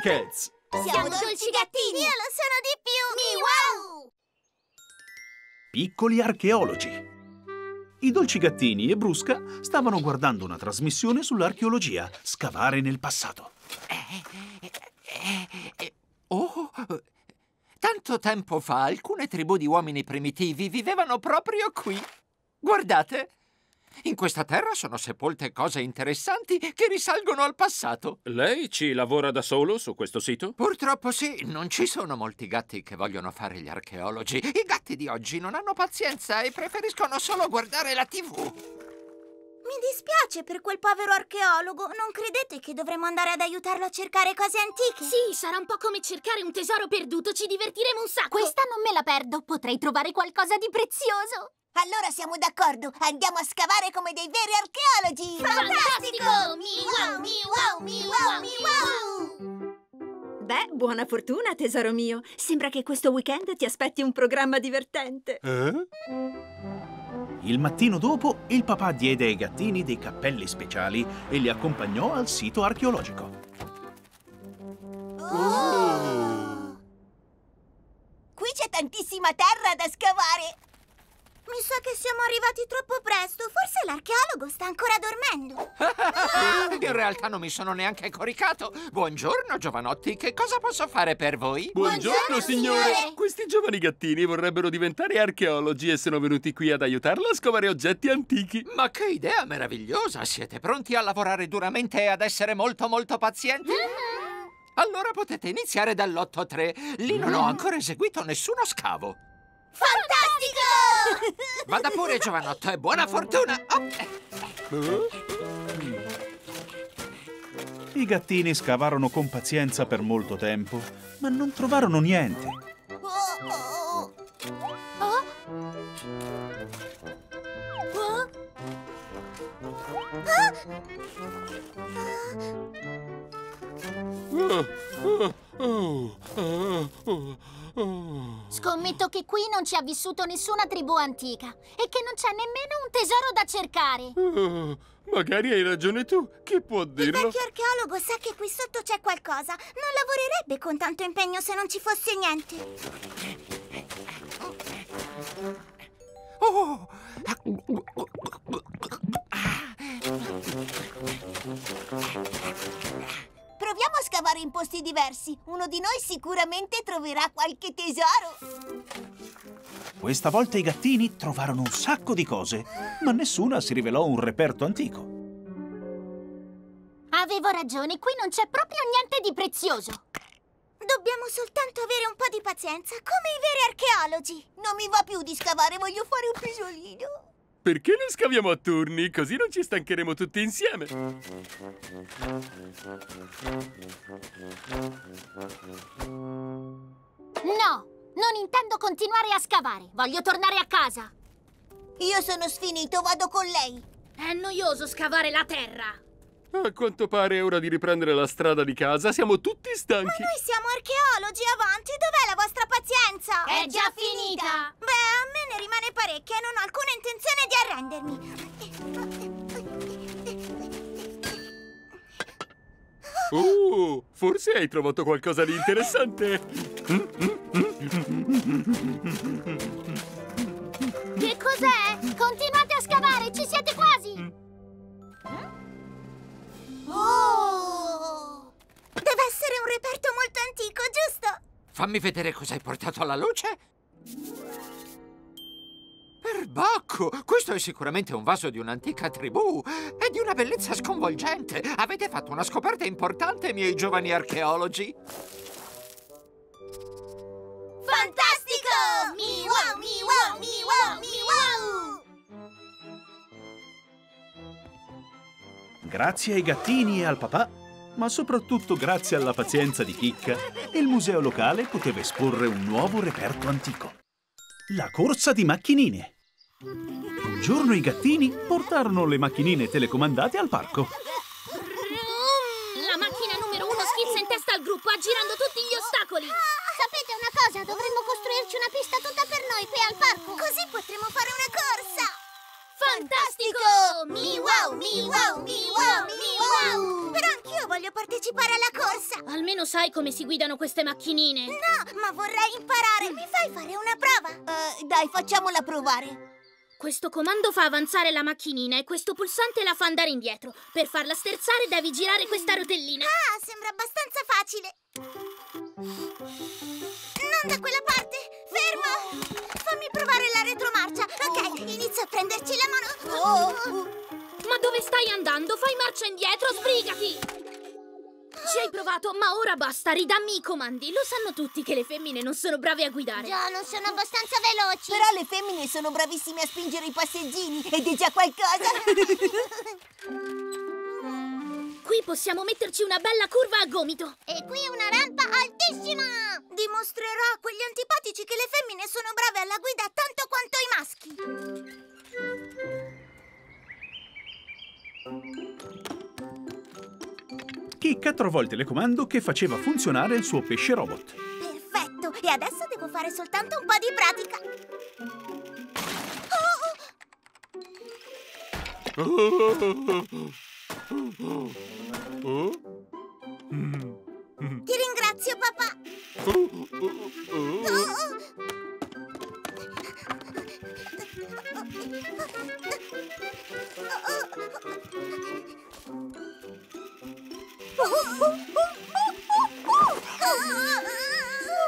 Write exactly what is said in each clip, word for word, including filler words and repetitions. Pussycats! Siamo Dolci Gattini! Io lo sono di più! Mi wow! Piccoli archeologi. I Dolci Gattini e Brusca stavano guardando una trasmissione sull'archeologia, scavare nel passato. Eh, eh, eh, eh, oh, tanto tempo fa alcune tribù di uomini primitivi vivevano proprio qui. Guardate! In questa terra sono sepolte cose interessanti che risalgono al passato. Lei ci lavora da solo su questo sito? Purtroppo sì, non ci sono molti gatti che vogliono fare gli archeologi. I gatti di oggi non hanno pazienza e preferiscono solo guardare la tivù. Mi dispiace per quel povero archeologo. Non credete che dovremmo andare ad aiutarlo a cercare cose antiche? Sì, sarà un po' come cercare un tesoro perduto. Ci divertiremo un sacco. Questa non me la perdo. Potrei trovare qualcosa di prezioso. Allora siamo d'accordo, andiamo a scavare come dei veri archeologi! Fantastico! Fantastico! Mi wow, mi wow, mi wow, mi wow! Beh, buona fortuna, tesoro mio. Sembra che questo weekend ti aspetti un programma divertente. Eh? Il mattino dopo, il papà diede ai gattini dei cappelli speciali e li accompagnò al sito archeologico. Oh! Qui c'è tantissima terra da scavare! Mi sa che siamo arrivati troppo presto. Forse l'archeologo sta ancora dormendo. In realtà non mi sono neanche coricato. Buongiorno, giovanotti. Che cosa posso fare per voi? Buongiorno, Buongiorno signore. signore. Questi giovani gattini vorrebbero diventare archeologi e sono venuti qui ad aiutarla a scovare oggetti antichi. Ma che idea meravigliosa. Siete pronti a lavorare duramente e ad essere molto molto pazienti? Mm-hmm. Allora potete iniziare dall'otto tre. Lì non mm. ho ancora eseguito nessuno scavo. Fantastico! Vada pure, giovanotto, e buona fortuna! Oh. I gattini scavarono con pazienza per molto tempo, ma non trovarono niente. Oh, oh. Oh? Oh? Oh? Oh. Oh. Oh. Oh. Oh. Scommetto che qui non ci ha vissuto nessuna tribù antica e che non c'è nemmeno un tesoro da cercare. Oh, magari hai ragione tu, chi può dirlo? Il vecchio archeologo sa che qui sotto c'è qualcosa. Non lavorerebbe con tanto impegno se non ci fosse niente. Oh! Proviamo a scavare in posti diversi. Uno di noi sicuramente troverà qualche tesoro. Questa volta i gattini trovarono un sacco di cose, ma nessuna si rivelò un reperto antico. Avevo ragione, qui non c'è proprio niente di prezioso. Dobbiamo soltanto avere un po' di pazienza, come i veri archeologi. Non mi va più di scavare, voglio fare un pisolino. Perché non scaviamo a turni? Così non ci stancheremo tutti insieme. No! Non intendo continuare a scavare. Voglio tornare a casa. Io sono sfinito, vado con lei. È noioso scavare la terra. A quanto pare è ora di riprendere la strada di casa. Siamo tutti stanchi. Ma noi siamo archeologi, avanti. Dov'è la vostra pazienza? È già finita. Beh, a me ne rimane parecchia e non ho alcuna intenzione di arrendermi. Oh, forse hai trovato qualcosa di interessante. Che cos'è? Continuate a scavare, ci siete quasi. Oh! Deve essere un reperto molto antico, giusto? Fammi vedere cosa hai portato alla luce. Perbacco! Questo è sicuramente un vaso di un'antica tribù. È di una bellezza sconvolgente. Avete fatto una scoperta importante, miei giovani archeologi. Fantastico! Mi wow, mi wow, mi wow, mi wow! Grazie ai gattini e al papà, ma soprattutto grazie alla pazienza di Chicca, il museo locale poteva esporre un nuovo reperto antico. La corsa di macchinine. Un giorno i gattini portarono le macchinine telecomandate al parco. La macchina numero uno schizza in testa al gruppo, aggirando tutti gli ostacoli. Sapete una cosa? Dovremmo costruirci una pista tutta per noi qui al parco. Così potremo fare una corsa. Fantastico! Mi wow, mi wow, mi wow, mi wow! Però anch'io voglio partecipare alla corsa. Almeno sai come si guidano queste macchinine. No, ma vorrei imparare. Mi fai fare una prova? Uh, dai, facciamola provare. Questo comando fa avanzare la macchinina e questo pulsante la fa andare indietro. Per farla sterzare devi girare questa rotellina. Ah, sembra abbastanza facile. Non da quella parte! Fermo! Fammi provare la retromarcia. Ok, inizio a prenderci la mano. Ma dove stai andando? Fai marcia indietro, sbrigati! Ci hai provato, ma ora basta, ridammi i comandi. Lo sanno tutti che le femmine non sono brave a guidare. Già, non sono abbastanza veloci. Però le femmine sono bravissime a spingere i passeggini ed è già qualcosa. Qui possiamo metterci una bella curva a gomito. E qui una rampa altissima. Dimostrerò a quegli antipatici che le femmine sono brave alla guida tanto quanto i maschi. Chicca trovò il telecomando che faceva funzionare il suo pesce robot. Perfetto! E adesso devo fare soltanto un po' di pratica. Oh! Oh! Ti ringrazio, papà!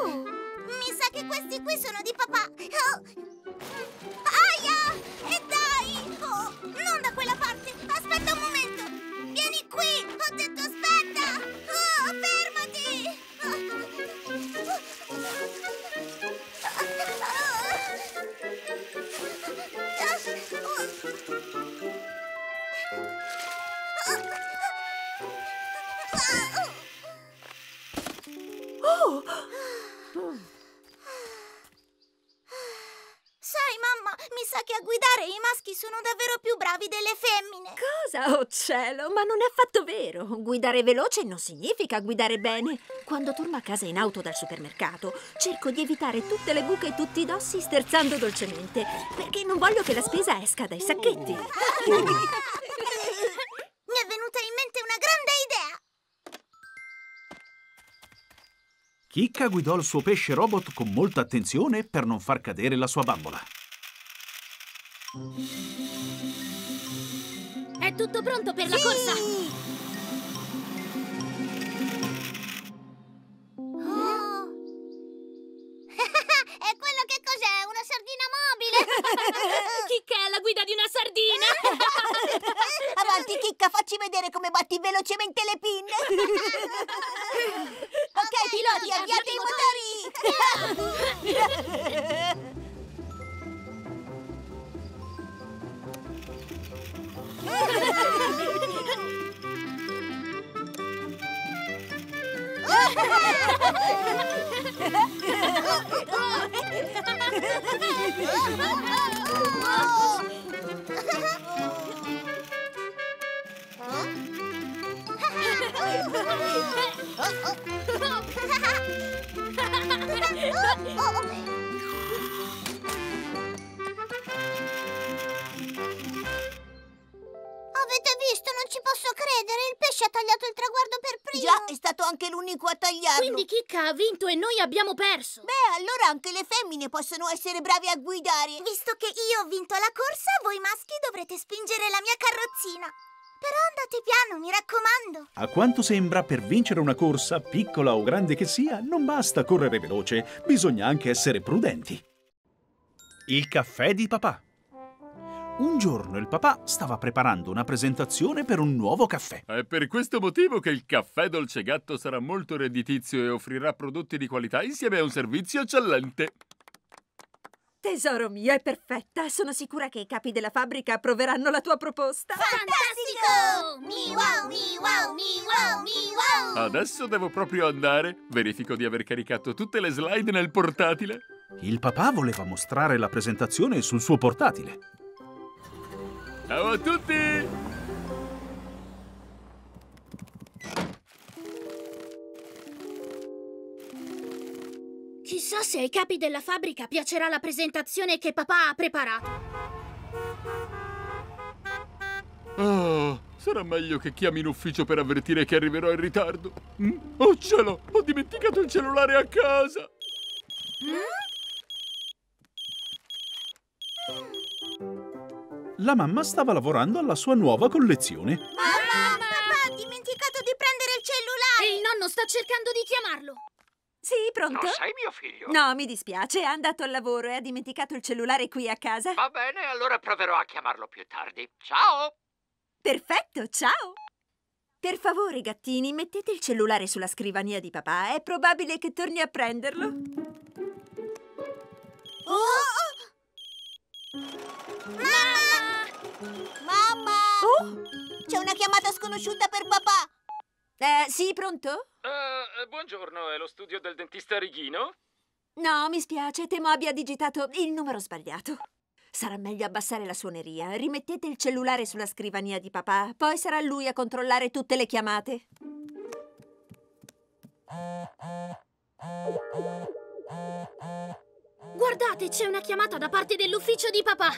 Mi sa che questi qui sono di papà. Aia! E dai! Oh, non da quella parte! Aspetta un momento! Vieni qui! Ho detto aspetta! Oh, fermati! Oh. Sai, mamma, mi sa che a guidare i maschi sono davvero più bravi delle femmine. Cosa? Oh cielo, ma non è affatto vero. Guidare veloce non significa guidare bene. Quando torno a casa in auto dal supermercato, cerco di evitare tutte le buche e tutti i dossi sterzando dolcemente, perché non voglio che la spesa esca dai sacchetti. Mi è venuta in mente una grande idea! Chicca guidò il suo pesce robot con molta attenzione per non far cadere la sua bambola. È tutto pronto per la sì! corsa! Oh. E quello che cos'è? Una sardina mobile! Chicca è la guida di una sardina! Avanti, Chicca, facci vedere come batti velocemente le pinne. Ok, okay, piloti, avviate i motori. Avete visto? Non ci posso credere! Il pesce ha tagliato il traguardo per primo! Già, è stato anche l'unico a tagliarlo! Quindi Chicca ha vinto e noi abbiamo perso! Beh, allora anche le femmine possono essere brave a guidare! Visto che io ho vinto la corsa, voi maschi dovrete spingere la mia carrozzina! Però andate piano, mi raccomando! A quanto sembra, per vincere una corsa, piccola o grande che sia, non basta correre veloce, bisogna anche essere prudenti. Il caffè di papà. Un giorno il papà stava preparando una presentazione per un nuovo caffè. È per questo motivo che il caffè Dolce Gatto sarà molto redditizio e offrirà prodotti di qualità insieme a un servizio eccellente. Tesoro mio, è perfetta. Sono sicura che i capi della fabbrica approveranno la tua proposta. Fantastico! Mi wow, mi wow, mi wow, mi wow! Adesso devo proprio andare. Verifico di aver caricato tutte le slide nel portatile. Il papà voleva mostrare la presentazione sul suo portatile. Ciao a tutti! Chissà se ai capi della fabbrica piacerà la presentazione che papà ha preparato. Oh, Sarà meglio che chiami in ufficio per avvertire che arriverò in ritardo. Mm? Oh cielo, ho dimenticato il cellulare a casa. La mamma stava lavorando alla sua nuova collezione. Mamma, papà, ho dimenticato di prendere il cellulare. E il nonno sta cercando di chiamarlo. Sì, pronto? Non sei mio figlio? No, mi dispiace, è andato al lavoro e ha dimenticato il cellulare qui a casa. Va bene, allora proverò a chiamarlo più tardi. Ciao! Perfetto, ciao! Per favore, gattini, mettete il cellulare sulla scrivania di papà. È probabile che torni a prenderlo. Oh! Oh! Mamma! Mamma! Oh! C'è una chiamata sconosciuta per papà. Eh, sì, pronto? Uh, buongiorno, è lo studio del dentista Righino? No, mi spiace, temo abbia digitato il numero sbagliato. Sarà meglio abbassare la suoneria. Rimettete il cellulare sulla scrivania di papà, poi sarà lui a controllare tutte le chiamate. Guardate, c'è una chiamata da parte dell'ufficio di papà.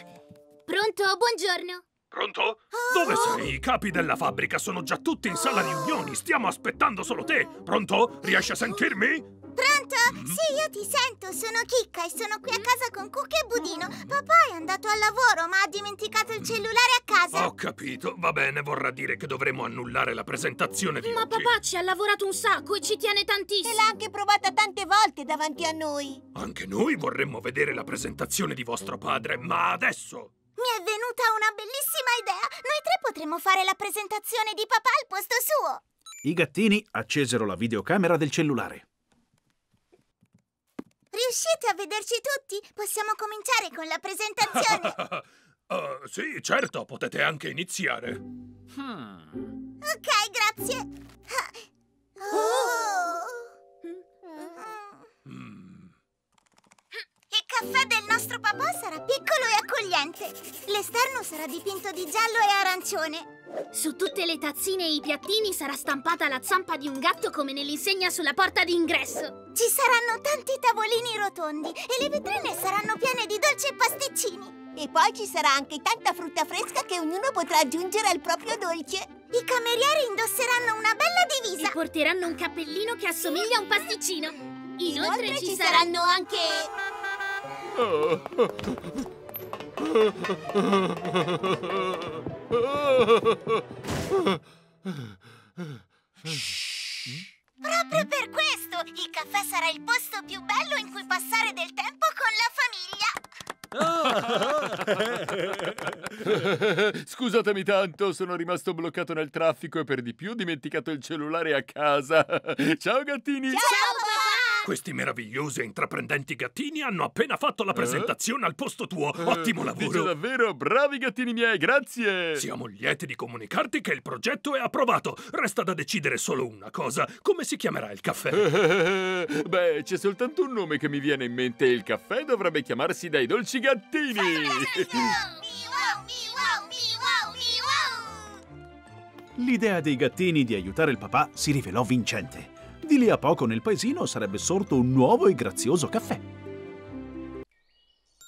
Pronto, buongiorno. Pronto? Oh. Dove sei? I capi della fabbrica sono già tutti in sala riunioni. Stiamo aspettando solo te. Pronto? Riesci a sentirmi? Pronto? Mm. Sì, io ti sento. Sono Chicca e sono qui a casa con Cucca e Budino. Papà è andato al lavoro, ma ha dimenticato il cellulare a casa. Ho capito. Va bene, vorrà dire che dovremo annullare la presentazione di ma oggi. Papà ci ha lavorato un sacco e ci tiene tantissimo. E l'ha anche provata tante volte davanti a noi. Anche noi vorremmo vedere la presentazione di vostro padre, ma adesso... Mi è venuta una bellissima idea! Noi tre potremmo fare la presentazione di papà al posto suo! I gattini accesero la videocamera del cellulare. Riuscite a vederci tutti? Possiamo cominciare con la presentazione? uh, sì, certo, potete anche iniziare. Hmm. Ok, grazie. Oh. Mm. Il caffè del nostro papà sarà piccolo e accogliente. L'esterno sarà dipinto di giallo e arancione. Su tutte le tazzine e i piattini sarà stampata la zampa di un gatto come nell'insegna sulla porta d'ingresso. Ci saranno tanti tavolini rotondi e le vetrine saranno piene di dolci e pasticcini. E poi ci sarà anche tanta frutta fresca che ognuno potrà aggiungere al proprio dolce. I camerieri indosseranno una bella divisa e porteranno un cappellino che assomiglia a un pasticcino. Inoltre, Inoltre ci saranno anche... Proprio per questo il caffè sarà il posto più bello in cui passare del tempo con la famiglia. Scusatemi tanto, sono rimasto bloccato nel traffico e per di più ho dimenticato il cellulare a casa. Ciao gattini. Ciao. Questi meravigliosi e intraprendenti gattini hanno appena fatto la presentazione eh? al posto tuo. Eh, Ottimo lavoro! Dici davvero, bravi gattini miei, grazie! Siamo lieti di comunicarti che il progetto è approvato. Resta da decidere solo una cosa. Come si chiamerà il caffè? Eh, beh, c'è soltanto un nome che mi viene in mente. Il caffè dovrebbe chiamarsi Dai Dolci Gattini! L'idea dei gattini di aiutare il papà si rivelò vincente. Di lì a poco nel paesino sarebbe sorto un nuovo e grazioso caffè.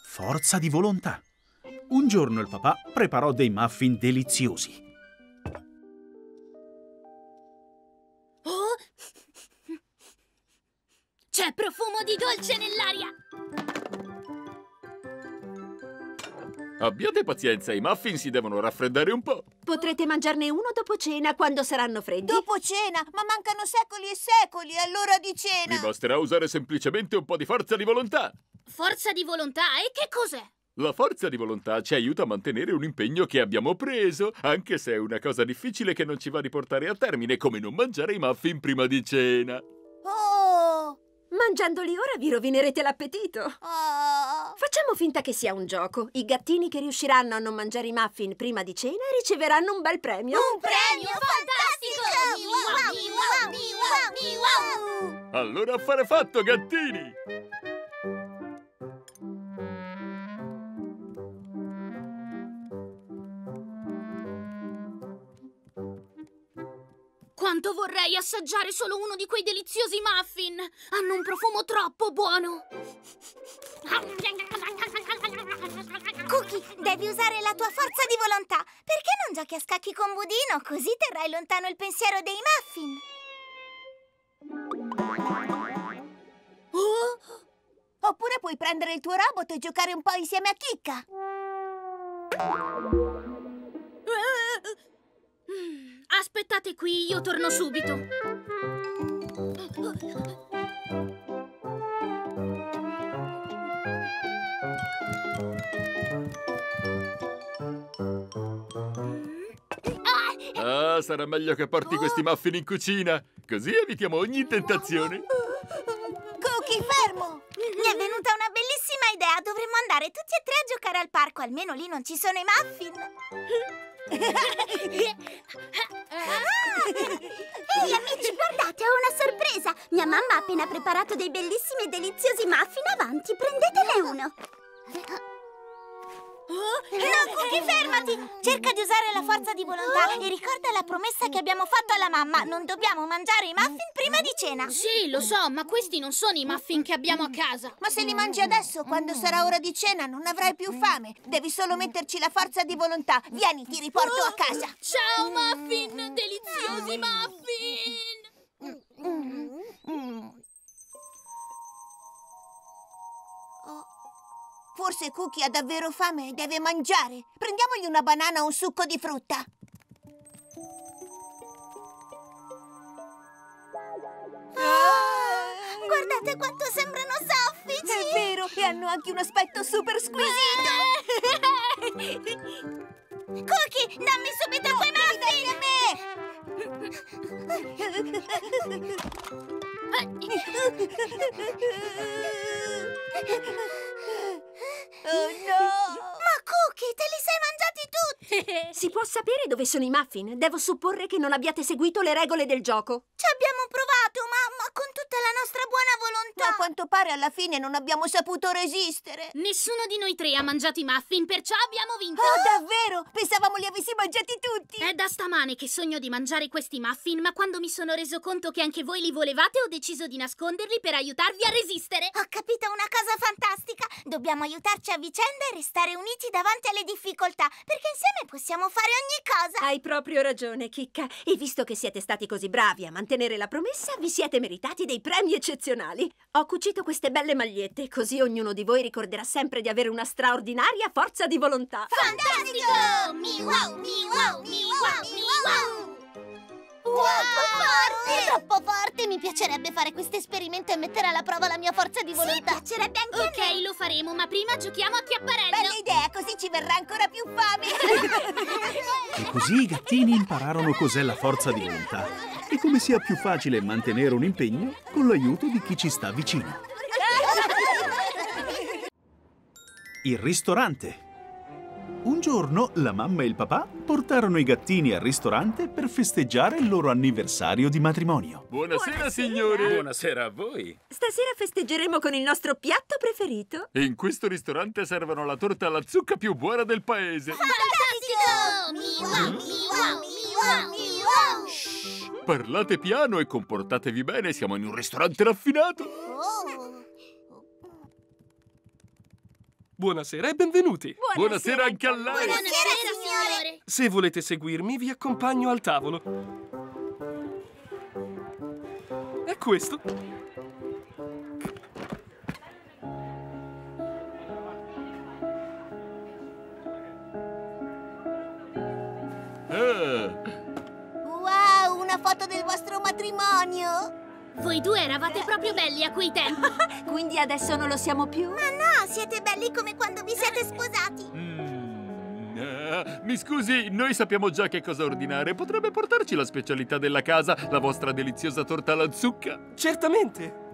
Forza di volontà. Un giorno il papà preparò dei muffin deliziosi. Oh! C'è profumo di dolce nell'aria! Abbiate pazienza, i muffin si devono raffreddare un po'. Potrete mangiarne uno dopo cena, quando saranno freddi. Dopo cena? Ma mancano secoli e secoli all'ora di cena. Vi basterà usare semplicemente un po' di forza di volontà. Forza di volontà? E che cos'è? La forza di volontà ci aiuta a mantenere un impegno che abbiamo preso, anche se è una cosa difficile che non ci va di portare a termine, come non mangiare i muffin prima di cena. Oh! Mangiandoli ora vi rovinerete l'appetito. Oh. Facciamo finta che sia un gioco. I gattini che riusciranno a non mangiare i muffin prima di cena riceveranno un bel premio. Un premio fantastico! Allora affare fatto, gattini! Quanto vorrei assaggiare solo uno di quei deliziosi muffin! Hanno un profumo troppo buono! Cookie, devi usare la tua forza di volontà! Perché non giochi a scacchi con Budino? Così terrai lontano il pensiero dei muffin! Oh! Oppure puoi prendere il tuo robot e giocare un po' insieme a Chicca! Aspettate qui, io torno subito. Ah, sarà meglio che porti questi muffin in cucina, così evitiamo ogni tentazione. Cookie, fermo! Mi è venuta una bellissima idea, dovremmo andare tutti e tre a giocare al parco, almeno lì non ci sono i muffin. Ehi, hey, amici, guardate, ho una sorpresa! Mia mamma ha appena preparato dei bellissimi e deliziosi muffin. Avanti, prendetene uno. No, Cookie, fermati! Cerca di usare la forza di volontà e ricorda la promessa che abbiamo fatto alla mamma. Non dobbiamo mangiare i muffin prima di cena. Sì, lo so, ma questi non sono i muffin che abbiamo a casa. Ma se li mangi adesso, quando sarà ora di cena, non avrai più fame. Devi solo metterci la forza di volontà. Vieni, ti riporto a casa. Ciao, muffin! Deliziosi muffin! Oh. Forse Cookie ha davvero fame e deve mangiare. Prendiamogli una banana o un succo di frutta. Oh, guardate quanto sembrano soffici! È vero, e hanno anche un aspetto super squisito. Cookie, dammi subito quei muffin! Oh no! Ma Cookie, te li sei mangiati tutti! Si può sapere dove sono i muffin? Devo supporre che non abbiate seguito le regole del gioco. Ci abbiamo provato, mamma, con tutta la nostra buona volontà. Ma a quanto pare alla fine non abbiamo saputo resistere. Nessuno di noi tre ha mangiato i muffin, perciò abbiamo vinto. Oh, davvero? Pensavamo li avessi mangiati tutti. È da stamane che sogno di mangiare questi muffin, ma quando mi sono reso conto che anche voi li volevate, ho deciso di nasconderli per aiutarvi a resistere. Ho capito una cosa fantastica. Dobbiamo aiutarci a vicenda e restare uniti davanti alle difficoltà, perché insieme possiamo fare ogni cosa. Hai proprio ragione, Chicca, e visto che siete stati così bravi a mantenere la promessa, vi siete meritati dei premi eccezionali. Ho cucito queste belle magliette, così ognuno di voi ricorderà sempre di avere una straordinaria forza di volontà. Fantastico! Mi wow, mi wow, mi wow, mi wow! Wow, forte! Troppo forte! Mi piacerebbe fare questo esperimento e mettere alla prova la mia forza di volontà. Sì, piacerebbe anche a me. Ok, lo faremo, ma prima giochiamo a chiapparello. Bella idea, così ci verrà ancora più fame. Così i gattini impararono cos'è la forza di volontà e come sia più facile mantenere un impegno con l'aiuto di chi ci sta vicino. Il ristorante. Un giorno la mamma e il papà portarono i gattini al ristorante per festeggiare il loro anniversario di matrimonio. Buonasera, Buonasera. signori! Buonasera a voi! Stasera festeggeremo con il nostro piatto preferito. In questo ristorante servono la torta alla zucca più buona del paese. Fantastico! Miau, miau, miau, miau. Shh, parlate piano e comportatevi bene, siamo in un ristorante raffinato. Oh. Buonasera e benvenuti! Buonasera, Buonasera anche a lei! Buonasera, signore! Se volete seguirmi, vi accompagno al tavolo. È questo. Ah. Wow, una foto del vostro matrimonio! Voi due eravate proprio belli a quei tempi. Quindi adesso non lo siamo più? Ma no, siete belli come quando vi siete sposati. Mm, uh, mi scusi, noi sappiamo già che cosa ordinare. Potrebbe portarci la specialità della casa, la vostra deliziosa torta alla zucca? Certamente.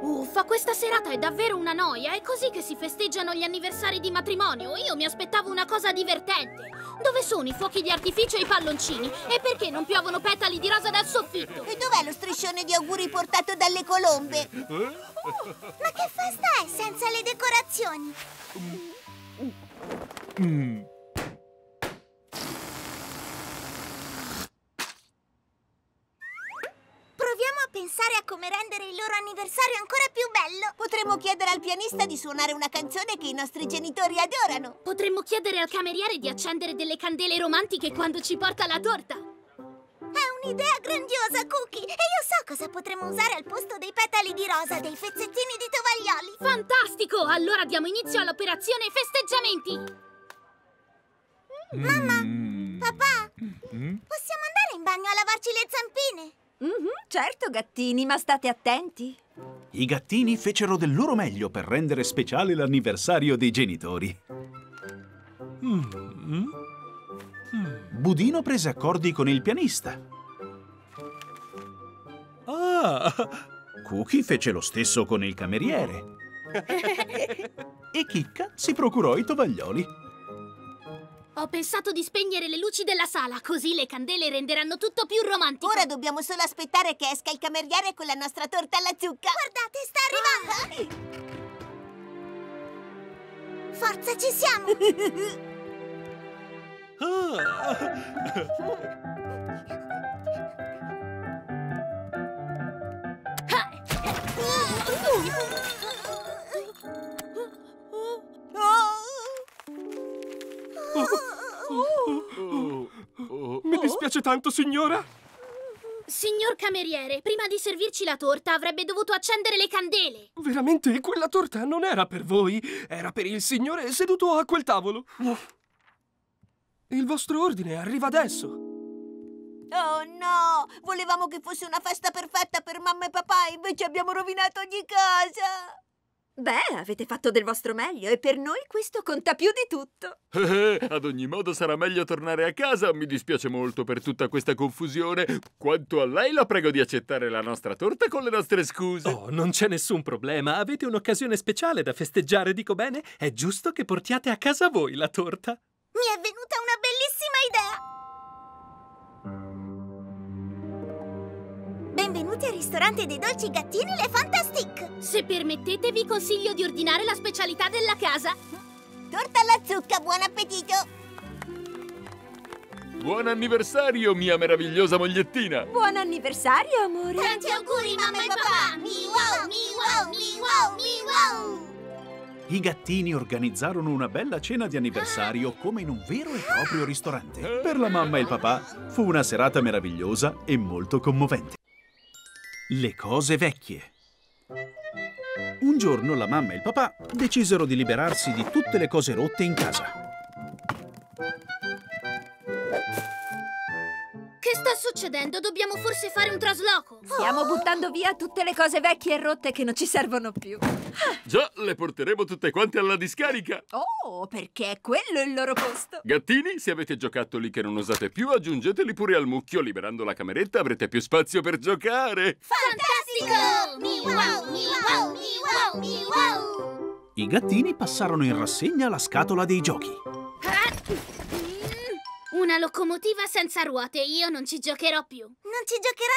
Uffa, questa serata è davvero una noia. È così che si festeggiano gli anniversari di matrimonio. Io mi aspettavo una cosa divertente. Dove sono i fuochi di artificio e i palloncini? E perché non piovono petali di rosa dal soffitto? E dov'è lo striscione di auguri portato dalle colombe? Oh, ma che festa è senza le decorazioni? Mm. Proviamo a pensare a come rendere il loro anniversario ancora più bello. Potremmo chiedere al pianista di suonare una canzone che i nostri genitori adorano. Potremmo chiedere al cameriere di accendere delle candele romantiche quando ci porta la torta. È un'idea grandiosa, Cookie! E io so cosa potremmo usare al posto dei petali di rosa, dei fezzettini di tovaglioli. Fantastico! Allora diamo inizio all'operazione festeggiamenti. Mamma, papà, possiamo andare in bagno a lavarci le zampine? Mm-hmm, certo, gattini, ma state attenti. I gattini fecero del loro meglio per rendere speciale l'anniversario dei genitori. Mm-hmm. Mm. Budino prese accordi con il pianista. Ah. Cookie fece lo stesso con il cameriere. E Chicca si procurò i tovaglioli. Ho pensato di spegnere le luci della sala, così le candele renderanno tutto più romantico. Ora dobbiamo solo aspettare che esca il cameriere con la nostra torta alla zucca. Guardate, sta arrivando! Ah. Forza, ci siamo! Oh. Oh, oh, oh, oh. Mi dispiace tanto, signora. Signor cameriere, prima di servirci la torta avrebbe dovuto accendere le candele. Veramente, quella torta non era per voi. Era per il signore seduto a quel tavolo. Il vostro ordine arriva adesso. Oh no, volevamo che fosse una festa perfetta per mamma e papà. Invece abbiamo rovinato ogni cosa. Beh, avete fatto del vostro meglio e per noi questo conta più di tutto. Ad ogni modo sarà meglio tornare a casa. Mi dispiace molto per tutta questa confusione. Quanto a lei, la prego di accettare la nostra torta con le nostre scuse. Oh, non c'è nessun problema. Avete un'occasione speciale da festeggiare, dico bene? È giusto che portiate a casa voi la torta. Mi è venuta una bellissima idea. Benvenuti al ristorante dei Dolci Gattini, le Fantastic! Se permettete, vi consiglio di ordinare la specialità della casa. Torta alla zucca, buon appetito! Buon anniversario, mia meravigliosa mogliettina! Buon anniversario, amore! Tanti auguri, mamma e papà! Mi wow, mi wow, mi wow, mi wow! I gattini organizzarono una bella cena di anniversario come in un vero e proprio ristorante. Per la mamma e il papà fu una serata meravigliosa e molto commovente. Le cose vecchie. Un giorno la mamma e il papà decisero di liberarsi di tutte le cose rotte in casa. Che sta succedendo? Dobbiamo forse fare un trasloco. Stiamo buttando via tutte le cose vecchie e rotte che non ci servono più. Già, le porteremo tutte quante alla discarica. Oh, perché è quello il loro posto. Gattini, se avete giocattoli che non usate più, aggiungeteli pure al mucchio. Liberando la cameretta avrete più spazio per giocare. Fantastico! Mi wow, mi wow, mi wow, mi wow! I gattini passarono in rassegna la scatola dei giochi. Una locomotiva senza ruote, io non ci giocherò più. Non ci giocherò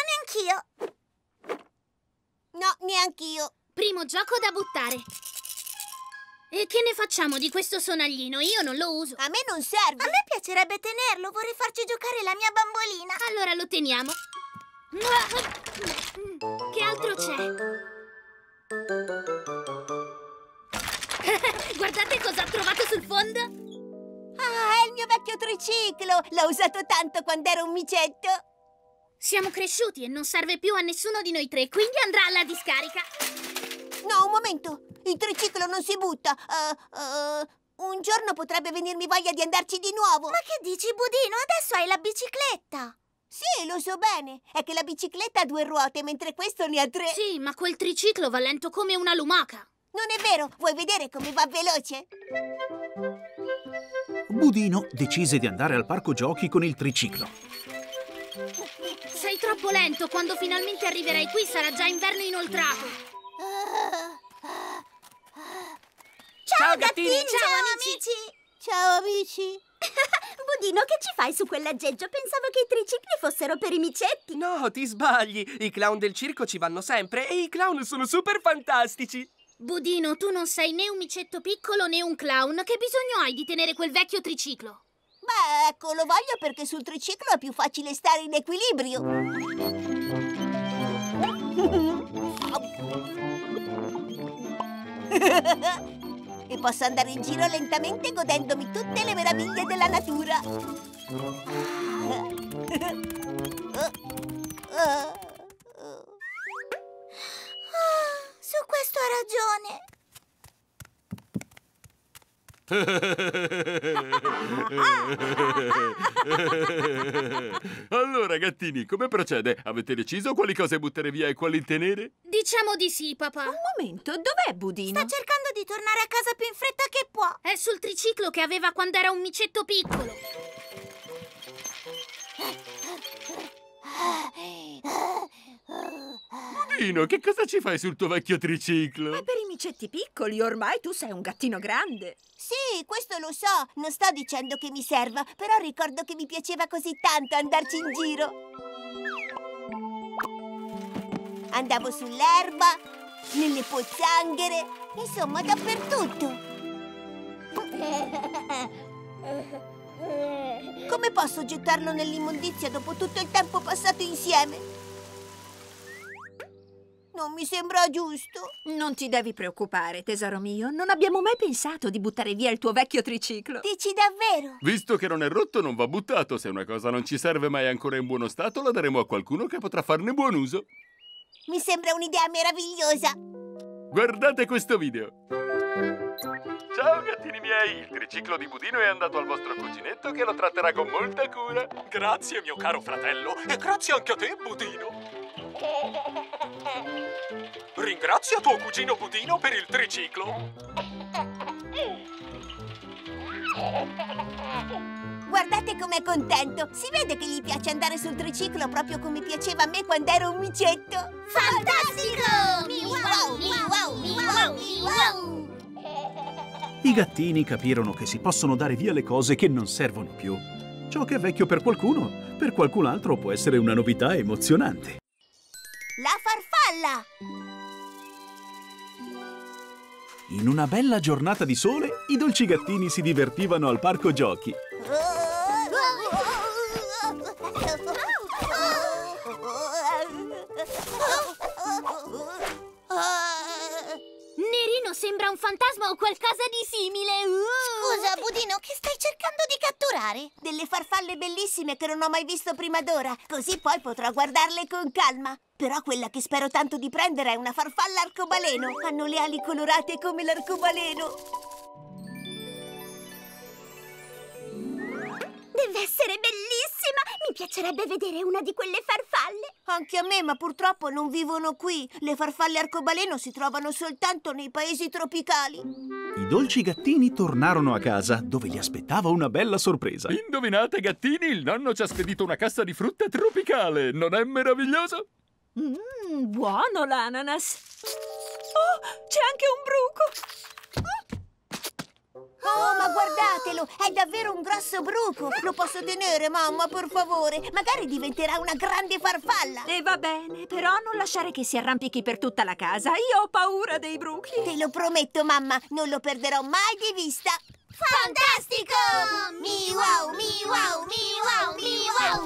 neanch'io. No, neanch'io. Primo gioco da buttare. E che ne facciamo di questo sonaglino? Io non lo uso. A me non serve. A me piacerebbe tenerlo, vorrei farci giocare la mia bambolina. Allora lo teniamo. Che altro c'è? Guardate cosa ho trovato sul fondo. Ah, è il mio vecchio triciclo! L'ho usato tanto quando ero un micetto! Siamo cresciuti e non serve più a nessuno di noi tre, quindi andrà alla discarica! No, un momento! Il triciclo non si butta! Uh, uh, un giorno potrebbe venirmi voglia di andarci di nuovo! Ma che dici, Budino? Adesso hai la bicicletta! Sì, lo so bene! È che la bicicletta ha due ruote, mentre questo ne ha tre! Sì, ma quel triciclo va lento come una lumaca! Non è vero! Vuoi vedere come va veloce? Budino decise di andare al parco giochi con il triciclo. Sei troppo lento. Quando finalmente arriverai qui sarà già inverno inoltrato. Ciao, ciao gattini! Ciao, ciao amici! Ciao amici! Budino, che ci fai su quell'aggeggio? Pensavo che i tricicli fossero per i micetti. No, ti sbagli. I clown del circo ci vanno sempre e i clown sono super fantastici. Budino, tu non sei né un micetto piccolo né un clown. Che bisogno hai di tenere quel vecchio triciclo? Beh, ecco, lo voglio perché sul triciclo è più facile stare in equilibrio. E posso andare in giro lentamente godendomi tutte le meraviglie della natura. Oh, su questo ha ragione. Allora, gattini, come procede? Avete deciso quali cose buttare via e quali tenere? Diciamo di sì, papà. Un momento, dov'è Budino? Sta cercando di tornare a casa più in fretta che può. È sul triciclo che aveva quando era un micetto piccolo. Budino, che cosa ci fai sul tuo vecchio triciclo? Ma per i micetti piccoli ormai tu sei un gattino grande. Sì, questo lo so. Non sto dicendo che mi serva, però ricordo che mi piaceva così tanto andarci in giro. Andavo sull'erba, nelle pozzanghere, insomma dappertutto. Come posso gettarlo nell'immondizia dopo tutto il tempo passato insieme? Non mi sembra giusto. Non ti devi preoccupare, tesoro mio. Non abbiamo mai pensato di buttare via il tuo vecchio triciclo. Dici davvero? Visto che non è rotto, non va buttato. Se una cosa non ci serve mai ancora in buono stato, la daremo a qualcuno che potrà farne buon uso. Mi sembra un'idea meravigliosa. Guardate questo video. Ciao gattini miei, il triciclo di Budino è andato al vostro cuginetto che lo tratterà con molta cura. Grazie mio caro fratello e grazie anche a te Budino. Ringrazia tuo cugino Budino per il triciclo. Guardate com'è contento. Si vede che gli piace andare sul triciclo proprio come piaceva a me quando ero un micetto. Fantastico! Mi wow, mi wow, mi wow, mi wow. I gattini capirono che si possono dare via le cose che non servono più. Ciò che è vecchio per qualcuno, per qualcun altro può essere una novità emozionante. La farfalla! In una bella giornata di sole, i dolci gattini si divertivano al parco giochi. Nerino sembra un fantasma o qualcosa di simile. Scusa, Budino, che stai cercando di catturare? Delle farfalle bellissime che non ho mai visto prima d'ora, così poi potrò guardarle con calma. Però quella che spero tanto di prendere è una farfalla arcobaleno. Hanno le ali colorate come l'arcobaleno. Deve essere bellissima! Mi piacerebbe vedere una di quelle farfalle. Anche a me, ma purtroppo non vivono qui. Le farfalle arcobaleno si trovano soltanto nei paesi tropicali. I dolci gattini tornarono a casa, dove li aspettava una bella sorpresa. Indovinate, gattini, il nonno ci ha spedito una cassa di frutta tropicale. Non è meraviglioso? Mmm, buono l'ananas. Oh, c'è anche un bruco. Oh, oh, ma guardatelo, è davvero un grosso bruco. Lo posso tenere, mamma, per favore? Magari diventerà una grande farfalla. E va bene, però non lasciare che si arrampichi per tutta la casa. Io ho paura dei bruchi. Te lo prometto, mamma, non lo perderò mai di vista. Fantastico! Mi wow, mi wow, mi wow, mi wow.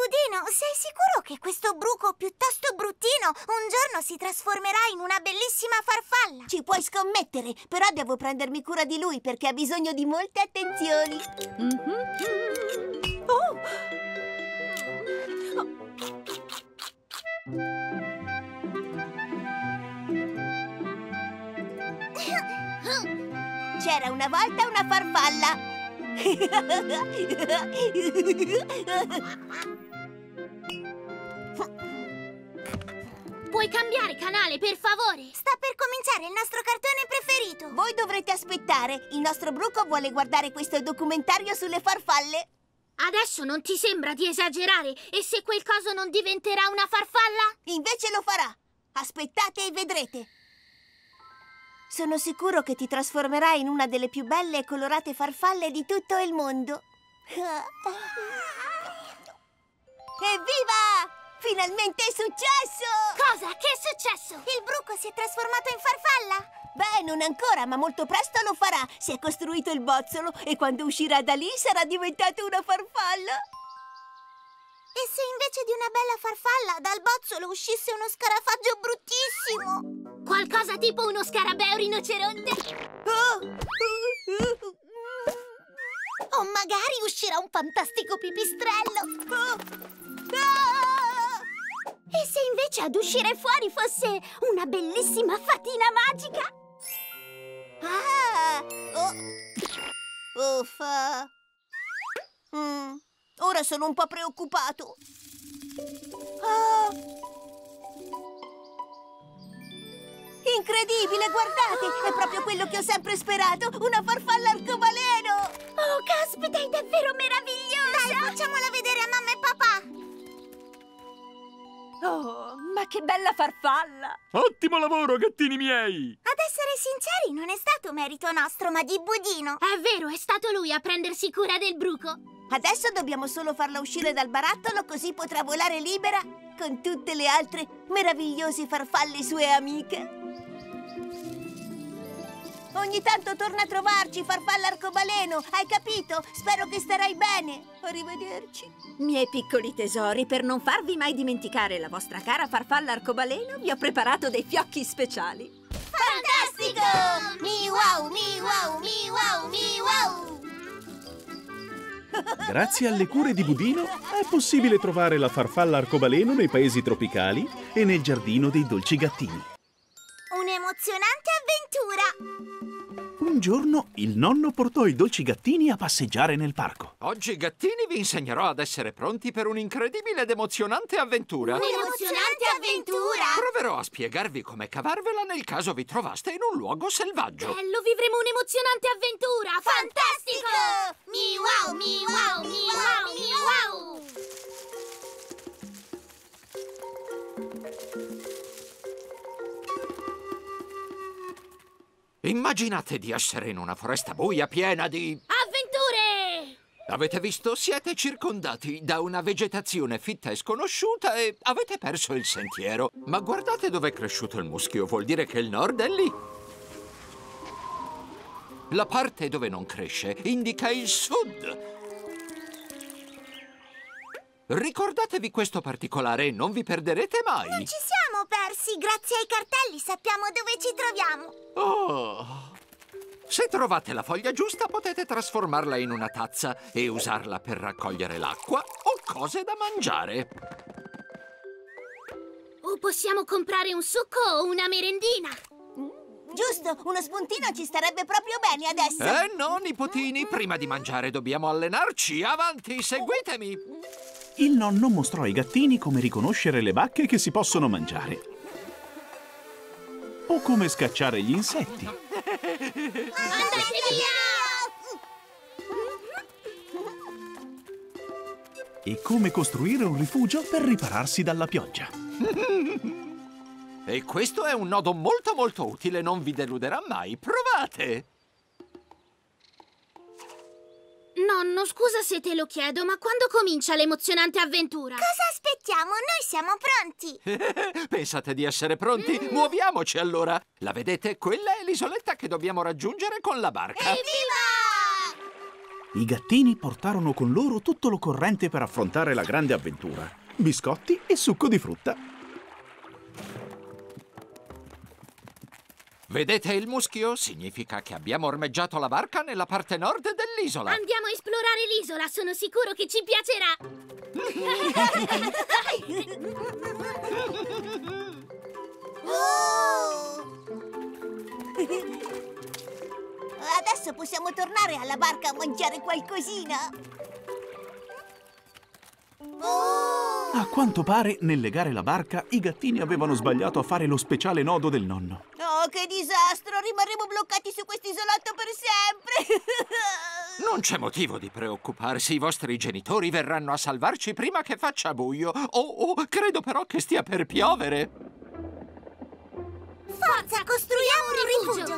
Budino, sei sicuro che questo bruco piuttosto bruttino un giorno si trasformerà in una bellissima farfalla? Ci puoi scommettere, però devo prendermi cura di lui perché ha bisogno di molte attenzioni. Mm-hmm. Oh. C'era una volta una farfalla. Puoi cambiare canale, per favore? Sta per cominciare il nostro cartone preferito. Voi dovrete aspettare. Il nostro bruco vuole guardare questo documentario sulle farfalle. Adesso non ti sembra di esagerare? E se quel coso non diventerà una farfalla? Invece lo farà. Aspettate e vedrete. Sono sicuro che ti trasformerai in una delle più belle e colorate farfalle di tutto il mondo. Evviva! Finalmente è successo! Cosa? Che è successo? Il bruco si è trasformato in farfalla? Beh, non ancora, ma molto presto lo farà. Si è costruito il bozzolo e quando uscirà da lì sarà diventata una farfalla. E se invece di una bella farfalla dal bozzolo uscisse uno scarafaggio bruttissimo? Qualcosa tipo uno scarabeo rinoceronte? Oh, oh, oh. O magari uscirà un fantastico pipistrello! Oh. Ah! E se invece ad uscire fuori fosse una bellissima fatina magica? Ah! Oh. Uffa! Mm. Ora sono un po' preoccupato. Ah. Incredibile, guardate! È proprio quello che ho sempre sperato! Una farfalla arcobaleno! Oh, caspita, è davvero meravigliosa! Dai, facciamola vedere a mamma e papà! Oh, ma che bella farfalla! Ottimo lavoro, gattini miei! Ad essere sinceri, non è stato merito nostro, ma di Budino. È vero, è stato lui a prendersi cura del bruco. Adesso dobbiamo solo farla uscire dal barattolo, così potrà volare libera con tutte le altre meravigliose farfalle sue amiche. Ogni tanto torna a trovarci, farfalla arcobaleno, hai capito? Spero che starai bene. Arrivederci. Miei piccoli tesori, per non farvi mai dimenticare la vostra cara farfalla arcobaleno, vi ho preparato dei fiocchi speciali. Fantastico! Mi wow, mi wow, mi wow, mi wow! Grazie alle cure di Budino è possibile trovare la farfalla arcobaleno nei paesi tropicali e nel giardino dei dolci gattini. Un'emozionante avventura! Un giorno il nonno portò i dolci gattini a passeggiare nel parco. Oggi, gattini, vi insegnerò ad essere pronti per un'incredibile ed emozionante avventura. Un'emozionante avventura! Proverò a spiegarvi come cavarvela nel caso vi trovaste in un luogo selvaggio. Bello, vivremo un'emozionante avventura! Fantastico! Mi wow, mi wow, mi wow, mi wow! Immaginate di essere in una foresta buia piena di... avventure! Avete visto? Siete circondati da una vegetazione fitta e sconosciuta e avete perso il sentiero. Ma guardate dove è cresciuto il muschio, vuol dire che il nord è lì. La parte dove non cresce indica il sud. Ricordatevi questo particolare e non vi perderete mai. Non ci siamo! Persi, grazie ai cartelli sappiamo dove ci troviamo. Oh! Se trovate la foglia giusta potete trasformarla in una tazza e usarla per raccogliere l'acqua o cose da mangiare. O possiamo comprare un succo o una merendina. Giusto, uno spuntino ci starebbe proprio bene adesso. Eh no, nipotini, prima di mangiare dobbiamo allenarci. Avanti, seguitemi. Il nonno mostrò ai gattini come riconoscere le bacche che si possono mangiare o come scacciare gli insetti. Andate via! E come costruire un rifugio per ripararsi dalla pioggia. E questo è un nodo molto molto utile, non vi deluderà mai. Provate! Nonno, scusa se te lo chiedo, ma quando comincia l'emozionante avventura? Cosa aspettiamo? Noi siamo pronti! Pensate di essere pronti? Mm. Muoviamoci allora! La vedete? Quella è l'isoletta che dobbiamo raggiungere con la barca! Evviva! I gattini portarono con loro tutto l'occorrente per affrontare la grande avventura. Biscotti e succo di frutta. Vedete il muschio? Significa che abbiamo ormeggiato la barca nella parte nord dell'isola. Andiamo a esplorare l'isola, sono sicuro che ci piacerà. Oh! Adesso possiamo tornare alla barca a mangiare qualcosina. Oh! A quanto pare, nel legare la barca, i gattini avevano sbagliato a fare lo speciale nodo del nonno. Oh, che disastro! Rimarremo bloccati su quest'isolotto per sempre! Non c'è motivo di preoccuparsi, i vostri genitori verranno a salvarci prima che faccia buio. Oh, oh, credo però che stia per piovere! Forza, costruiamo un rifugio!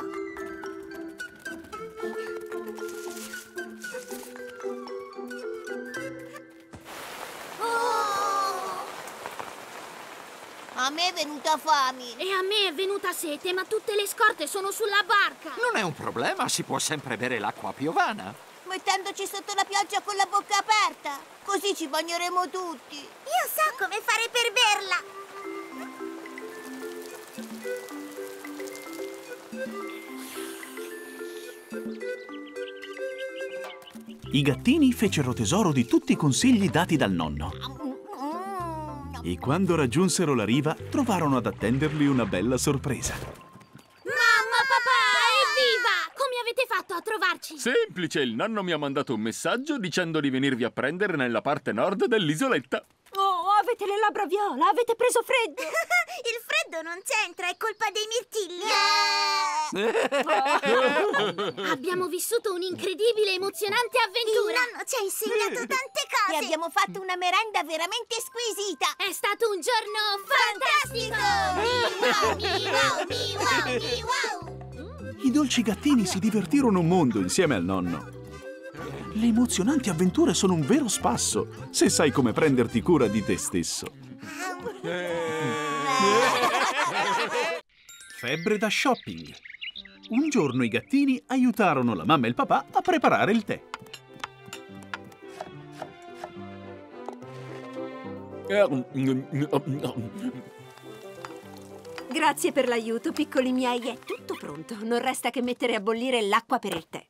A me è venuta fame. E a me è venuta sete, ma tutte le scorte sono sulla barca. Non è un problema, si può sempre bere l'acqua piovana. Mettendoci sotto la pioggia con la bocca aperta. Così ci bagneremo tutti. Io so come fare per berla. I gattini fecero tesoro di tutti i consigli dati dal nonno. E quando raggiunsero la riva, trovarono ad attenderli una bella sorpresa. Mamma, papà, evviva! Come avete fatto a trovarci? Semplice, il nonno mi ha mandato un messaggio dicendo di venirvi a prendere nella parte nord dell'isoletta. Oh, avete le labbra viola, avete preso freddo! Il freddo non c'entra, è colpa dei mirtilli! Yeah! Oh. Abbiamo vissuto un'incredibile e emozionante avventura! Il nonno ci ha insegnato tante cose! E abbiamo fatto una merenda veramente squisita! È stato un giorno fantastico! I dolci gattini si divertirono un mondo insieme al nonno. Le emozionanti avventure sono un vero spasso, se sai come prenderti cura di te stesso. Febbre da shopping. Un giorno i gattini aiutarono la mamma e il papà a preparare il tè. Grazie per l'aiuto, piccoli miei. È tutto pronto. Non resta che mettere a bollire l'acqua per il tè.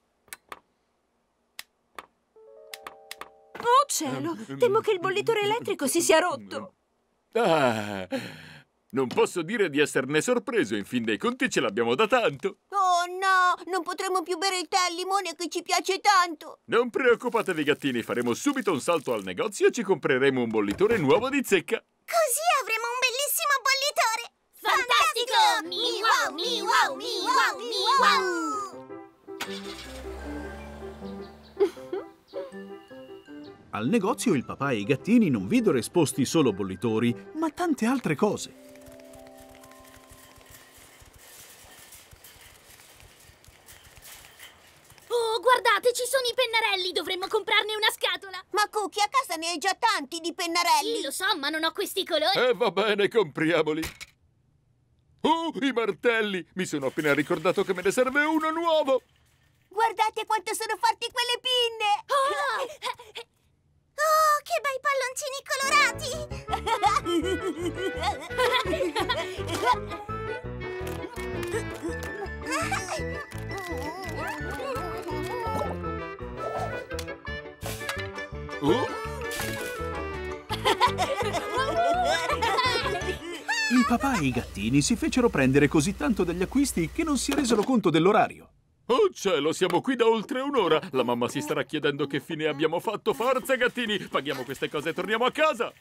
Oh cielo, temo che il bollitore elettrico si sia rotto. Ah, non posso dire di esserne sorpreso, in fin dei conti ce l'abbiamo da tanto. Oh no, non potremo più bere il tè al limone che ci piace tanto. Non preoccupatevi gattini, faremo subito un salto al negozio e ci compreremo un bollitore nuovo di zecca. Così avremo un bellissimo bollitore. Fantastico! Mi-wow, mi-wow, mi-wow, mi-wow. Al negozio il papà e i gattini non videro esposti solo bollitori, ma tante altre cose. Oh, guardate, ci sono i pennarelli! Dovremmo comprarne una scatola! Ma Cookie, a casa ne hai già tanti di pennarelli! Sì, lo so, ma non ho questi colori! Eh, va bene, compriamoli! Oh, i martelli! Mi sono appena ricordato che me ne serve uno nuovo! Guardate quanto sono forti quelle pinne! Oh! Oh, che bei palloncini colorati! Oh. Il papà e i gattini si fecero prendere così tanto dagli acquisti che non si resero conto dell'orario. Oh cielo, siamo qui da oltre un'ora. La mamma si starà chiedendo che fine abbiamo fatto. Forza gattini, paghiamo queste cose e torniamo a casa.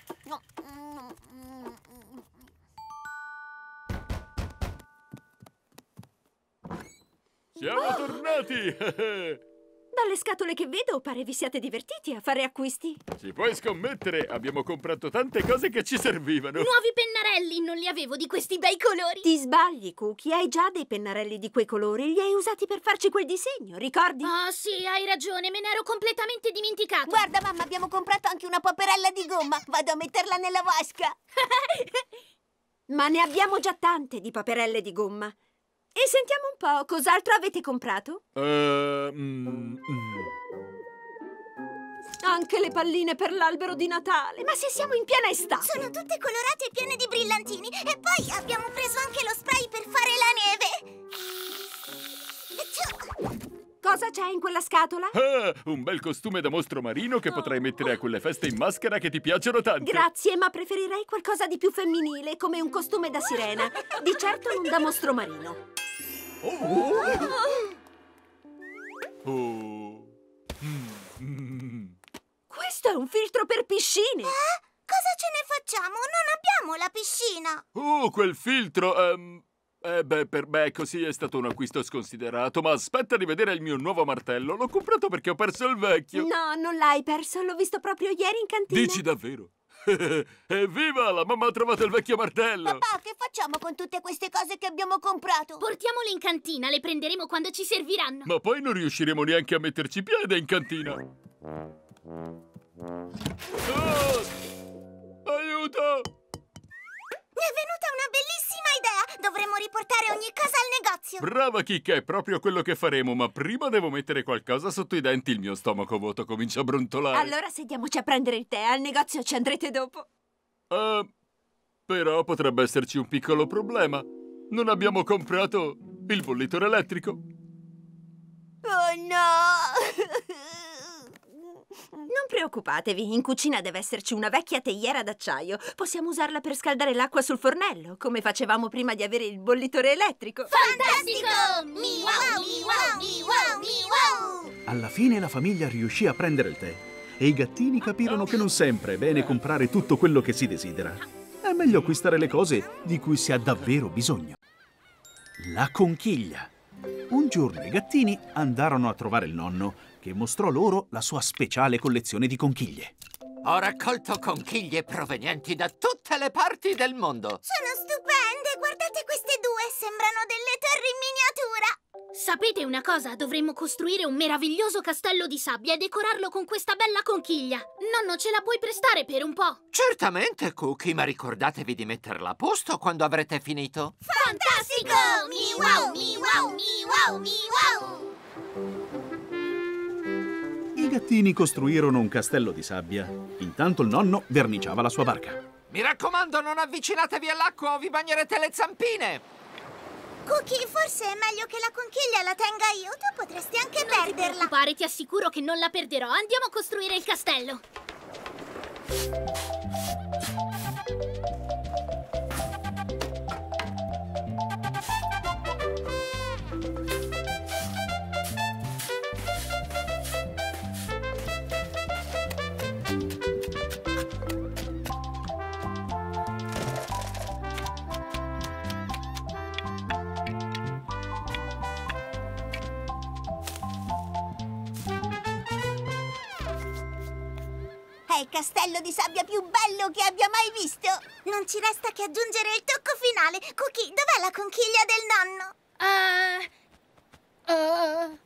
Siamo oh. tornati. Dalle scatole che vedo pare vi siate divertiti a fare acquisti. Ci puoi scommettere, abbiamo comprato tante cose che ci servivano. Nuovi pennarelli, non li avevo di questi bei colori. Ti sbagli Cookie, hai già dei pennarelli di quei colori. Li hai usati per farci quel disegno, ricordi? Oh sì, hai ragione, me ne ero completamente dimenticato. Guarda mamma, abbiamo comprato anche una paperella di gomma. Vado a metterla nella vasca. Ma ne abbiamo già tante di paperelle di gomma. E sentiamo un po', cos'altro avete comprato? Uh, mm, mm. Anche le palline per l'albero di Natale! Ma se siamo in piena estate! Sono tutte colorate e piene di brillantini! E poi abbiamo preso anche lo spray per fare la neve! Cosa c'è in quella scatola? Ah, un bel costume da mostro marino che oh. potrai mettere a quelle feste in maschera che ti piacciono tanto. Grazie, ma preferirei qualcosa di più femminile, come un costume da sirena. Di certo non da mostro marino. Oh. Oh. Oh. Mm. Questo è un filtro per piscine! Eh? Cosa ce ne facciamo? Non abbiamo la piscina! Oh, quel filtro! Um... Eh beh, per me così è stato un acquisto sconsiderato, ma aspetta di vedere il mio nuovo martello. L'ho comprato perché ho perso il vecchio. No, non l'hai perso, l'ho visto proprio ieri in cantina. Dici davvero? Evviva! La mamma ha trovato il vecchio martello! Papà, che facciamo con tutte queste cose che abbiamo comprato? Portiamole in cantina, le prenderemo quando ci serviranno. Ma poi non riusciremo neanche a metterci piede in cantina. Oh! Aiuto! Mi è venuta una bellissima idea! Dovremmo riportare ogni cosa al negozio! Brava Chicca, è proprio quello che faremo, ma prima devo mettere qualcosa sotto i denti. Il mio stomaco vuoto comincia a brontolare. Allora sediamoci a prendere il tè, al negozio ci andrete dopo. Uh, però potrebbe esserci un piccolo problema. Non abbiamo comprato il bollitore elettrico. Oh no! Non preoccupatevi, in cucina deve esserci una vecchia teiera d'acciaio. Possiamo usarla per scaldare l'acqua sul fornello, come facevamo prima di avere il bollitore elettrico. Fantastico! Mi wow, mi wow, mi wow, mi wow! Alla fine la famiglia riuscì a prendere il tè e i gattini capirono che non sempre è bene comprare tutto quello che si desidera. È meglio acquistare le cose di cui si ha davvero bisogno. La conchiglia. Un giorno i gattini andarono a trovare il nonno, che mostrò loro la sua speciale collezione di conchiglie. Ho raccolto conchiglie provenienti da tutte le parti del mondo. Sono stupende! Guardate queste due! Sembrano delle torri in miniatura! Sapete una cosa? Dovremmo costruire un meraviglioso castello di sabbia e decorarlo con questa bella conchiglia. Nonno, ce la puoi prestare per un po'? Certamente, Cookie, ma ricordatevi di metterla a posto quando avrete finito. Fantastico! Mi wow, mi wow, mi wow, mi wow! I gattini costruirono un castello di sabbia. Intanto il nonno verniciava la sua barca. Mi raccomando, non avvicinatevi all'acqua o vi bagnerete le zampine! Cookie, forse è meglio che la conchiglia la tenga io. Tu potresti anche non perderla. Non ti preoccupare, ti assicuro che non la perderò. Andiamo a costruire il castello. Il castello di sabbia più bello che abbia mai visto! Non ci resta che aggiungere il tocco finale! Cookie, dov'è la conchiglia del nonno? Uh, uh,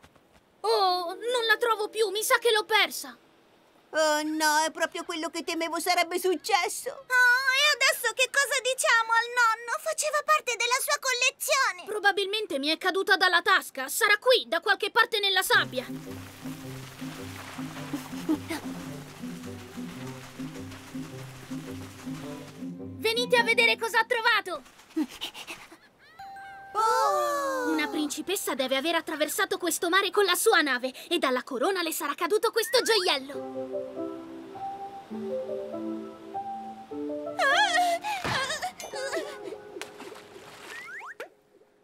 oh, non la trovo più! Mi sa che l'ho persa! Oh no, è proprio quello che temevo sarebbe successo! Oh, e adesso che cosa diciamo al nonno? Faceva parte della sua collezione! Probabilmente mi è caduta dalla tasca! Sarà qui, da qualche parte nella sabbia! Venite a vedere cosa ho trovato! Oh! Una principessa deve aver attraversato questo mare con la sua nave e dalla corona le sarà caduto questo gioiello!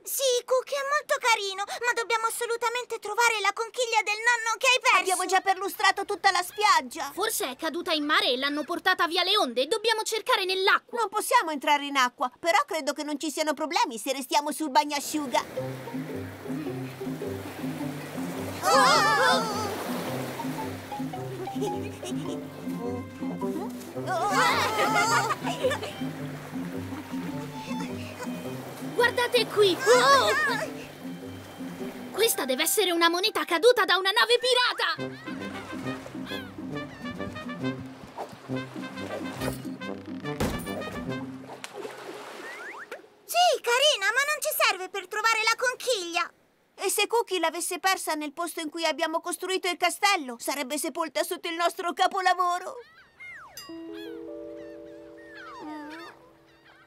Sì, Cookie, è molto carino, ma dobbiamo assolutamente trovare la conchiglia del nonno che hai perso! Abbiamo già perlustrato tutta la spiaggia! Forse è caduta in mare e l'hanno portata via le onde, dobbiamo cercare nell'acqua! Non possiamo entrare in acqua, però credo che non ci siano problemi se restiamo sul bagnasciuga! Oh! Oh! Guardate qui! Oh! Questa deve essere una moneta caduta da una nave pirata! Sì, carina, ma non ci serve per trovare la conchiglia! E se Cookie l'avesse persa nel posto in cui abbiamo costruito il castello, sarebbe sepolta sotto il nostro capolavoro!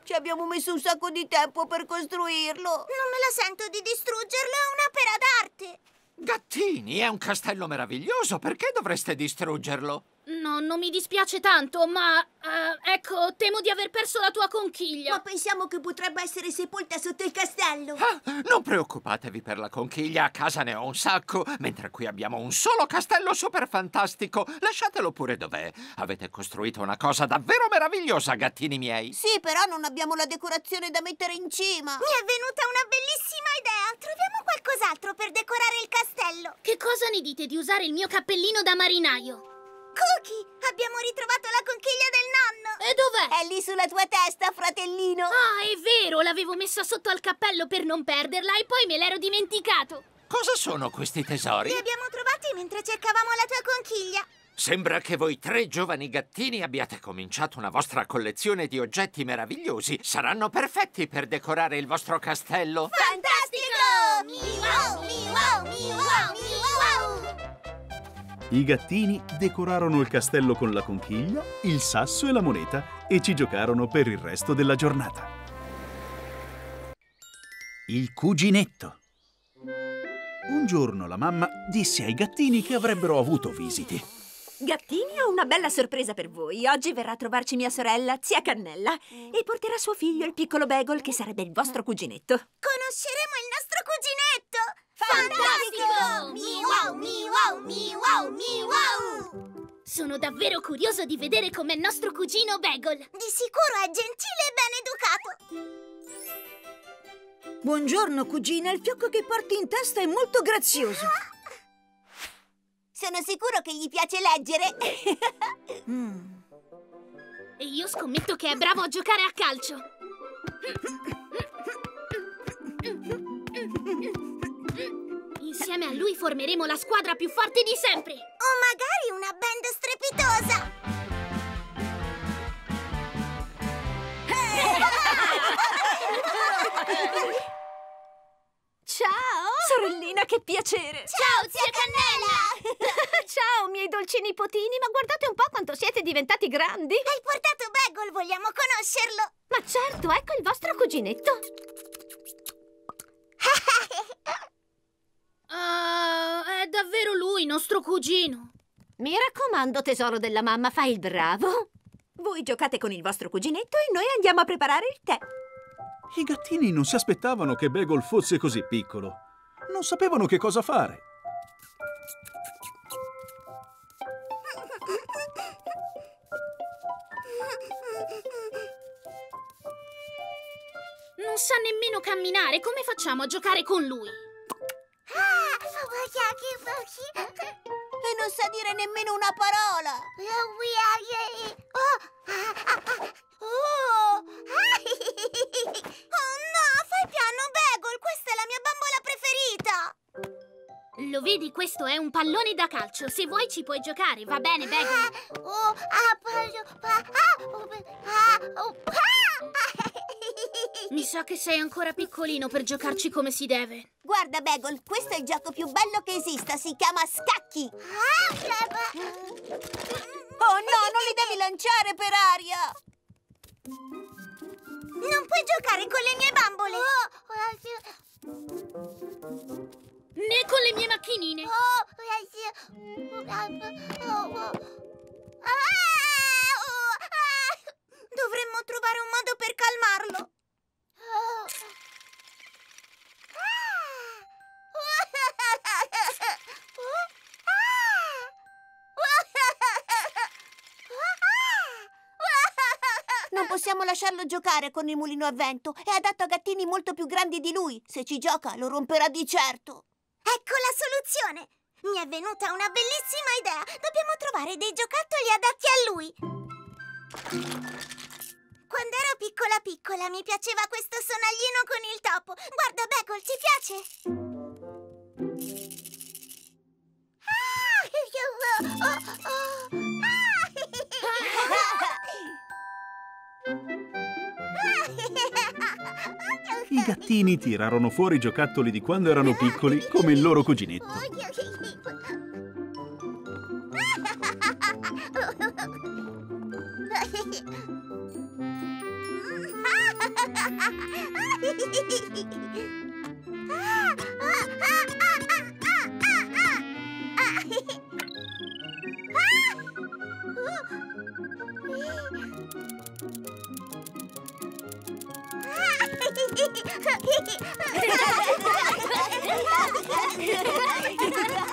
Ci abbiamo messo un sacco di tempo per costruirlo. Non me la sento di distruggerlo, è un'opera d'arte. Gattini, è un castello meraviglioso, perché dovreste distruggerlo? No, non mi dispiace tanto, ma... Uh, ecco, temo di aver perso la tua conchiglia. Ma pensiamo che potrebbe essere sepolta sotto il castello. Ah, non preoccupatevi per la conchiglia, a casa ne ho un sacco. Mentre qui abbiamo un solo castello super fantastico. Lasciatelo pure dov'è. Avete costruito una cosa davvero meravigliosa, gattini miei. Sì, però non abbiamo la decorazione da mettere in cima. Mi è venuta una bellissima idea. Troviamo qualcos'altro per decorare il castello. Che cosa ne dite di usare il mio cappellino da marinaio? Cookie! Abbiamo ritrovato la conchiglia del nonno! E dov'è? È lì sulla tua testa, fratellino! Ah, è vero! L'avevo messa sotto al cappello per non perderla e poi me l'ero dimenticato! Cosa sono questi tesori? Li abbiamo trovati mentre cercavamo la tua conchiglia! Sembra che voi tre giovani gattini abbiate cominciato una vostra collezione di oggetti meravigliosi. Saranno perfetti per decorare il vostro castello. Fantastico! Miau, miau, miau, miau. I gattini decorarono il castello con la conchiglia, il sasso e la moneta e ci giocarono per il resto della giornata. Il cuginetto. Un giorno la mamma disse ai gattini che avrebbero avuto visite. Gattini, ho una bella sorpresa per voi. Oggi verrà a trovarci mia sorella, zia Cannella, e porterà suo figlio, il piccolo Bagel, che sarebbe il vostro cuginetto. Conosceremo il nostro cuginetto! Fantastico! Miau, miau, miau, miau! Sono davvero curioso di vedere com'è il nostro cugino Bagel. Di sicuro è gentile e ben educato. Buongiorno, cugina. Il fiocco che porti in testa è molto grazioso. Sono sicuro che gli piace leggere. mm. E io scommetto che è bravo a giocare a calcio. Insieme a lui formeremo la squadra più forte di sempre. O magari una band strepitosa. Ciao! Sorellina, che piacere! Ciao, zia Cannella! Ciao, miei dolci nipotini, ma guardate un po' quanto siete diventati grandi! Hai portato Bagel, vogliamo conoscerlo! Ma certo, ecco il vostro cuginetto! uh, è davvero lui, nostro cugino! Mi raccomando, tesoro della mamma, fai il bravo! Voi giocate con il vostro cuginetto e noi andiamo a preparare il tè! I gattini non si aspettavano che Bagel fosse così piccolo. Non sapevano che cosa fare. Non sa nemmeno camminare. Come facciamo a giocare con lui? E non sa dire nemmeno una parola. Oh no, fai piano, Bagel. Questa è la mia bambola preferita. Lo vedi, questo è un pallone da calcio. Se vuoi ci puoi giocare, va bene, Bagel? Mi sa che sei ancora piccolino per giocarci come si deve. Guarda, Bagel, questo è il gioco più bello che esista. Si chiama scacchi. Oh no, non li devi lanciare per aria. Non puoi giocare con le mie bambole! Oh. Né con le mie macchinine! Dovremmo trovare un modo per calmarlo! Non possiamo lasciarlo giocare con il mulino a vento. È adatto a gattini molto più grandi di lui. Se ci gioca, lo romperà di certo. Ecco la soluzione. Mi è venuta una bellissima idea. Dobbiamo trovare dei giocattoli adatti a lui. Quando ero piccola piccola mi piaceva questo sonaglino con il topo. Guarda, Bagel, ti piace? I gattini tirarono fuori i giocattoli di quando erano piccoli come il loro cuginetto.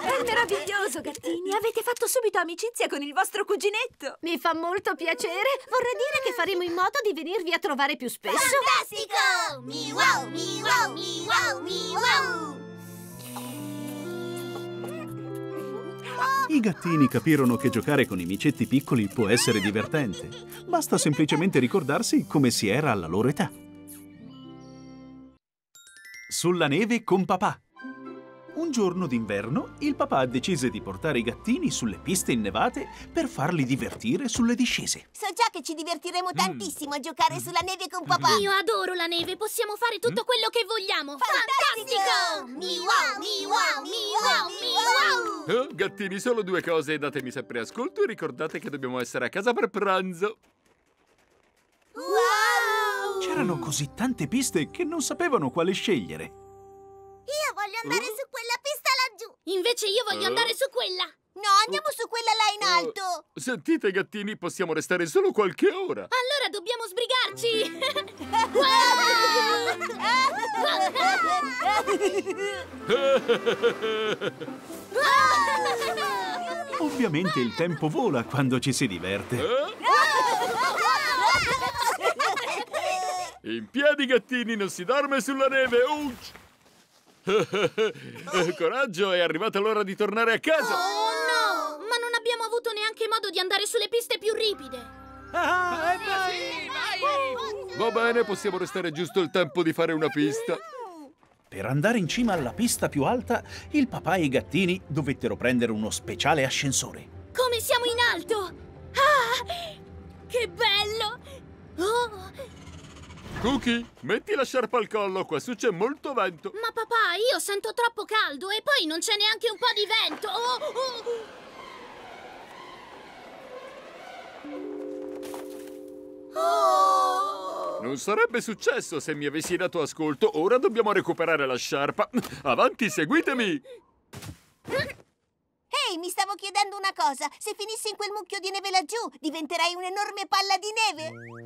È meraviglioso, gattini. Avete fatto subito amicizia con il vostro cuginetto. Mi fa molto piacere. Vorrei dire che faremo in modo di venirvi a trovare più spesso. Fantastico! Miau, miau, miau, miau. I gattini capirono che giocare con i micetti piccoli può essere divertente. Basta semplicemente ricordarsi come si era alla loro età. Sulla neve con papà. Un giorno d'inverno, il papà decise di portare i gattini sulle piste innevate per farli divertire sulle discese. So già che ci divertiremo mm. tantissimo a giocare mm. sulla neve con papà. Io adoro la neve, possiamo fare tutto mm. quello che vogliamo. Fantastico! Mi wow, mi wow, mi wow, mi wow! Oh, gattini, solo due cose, datemi sempre ascolto e ricordate che dobbiamo essere a casa per pranzo. Wow! C'erano così tante piste che non sapevano quale scegliere. Io voglio andare uh. su quella pista laggiù. Invece io voglio uh. andare su quella. No, andiamo uh. su quella là in alto. uh. Sentite gattini, possiamo restare solo qualche ora. Allora dobbiamo sbrigarci. Ovviamente il tempo vola quando ci si diverte. In piedi gattini, non si dorme sulla neve. Ucc! Coraggio, è arrivata l'ora di tornare a casa. Oh no! Ma non abbiamo avuto neanche modo di andare sulle piste più ripide. Ah, eh, vai, vai. Va bene, possiamo restare giusto il tempo di fare una pista. Per andare in cima alla pista più alta, il papà e i gattini dovettero prendere uno speciale ascensore. Come siamo in alto! Ah, che bello! Oh! Cookie, metti la sciarpa al collo, qua su c'è molto vento. Ma papà, io sento troppo caldo e poi non c'è neanche un po' di vento. Oh, oh. Oh. Non sarebbe successo se mi avessi dato ascolto. Ora dobbiamo recuperare la sciarpa. Avanti, seguitemi. Ehi, hey, mi stavo chiedendo una cosa. Se finissi in quel mucchio di neve laggiù, diventerai un'enorme palla di neve.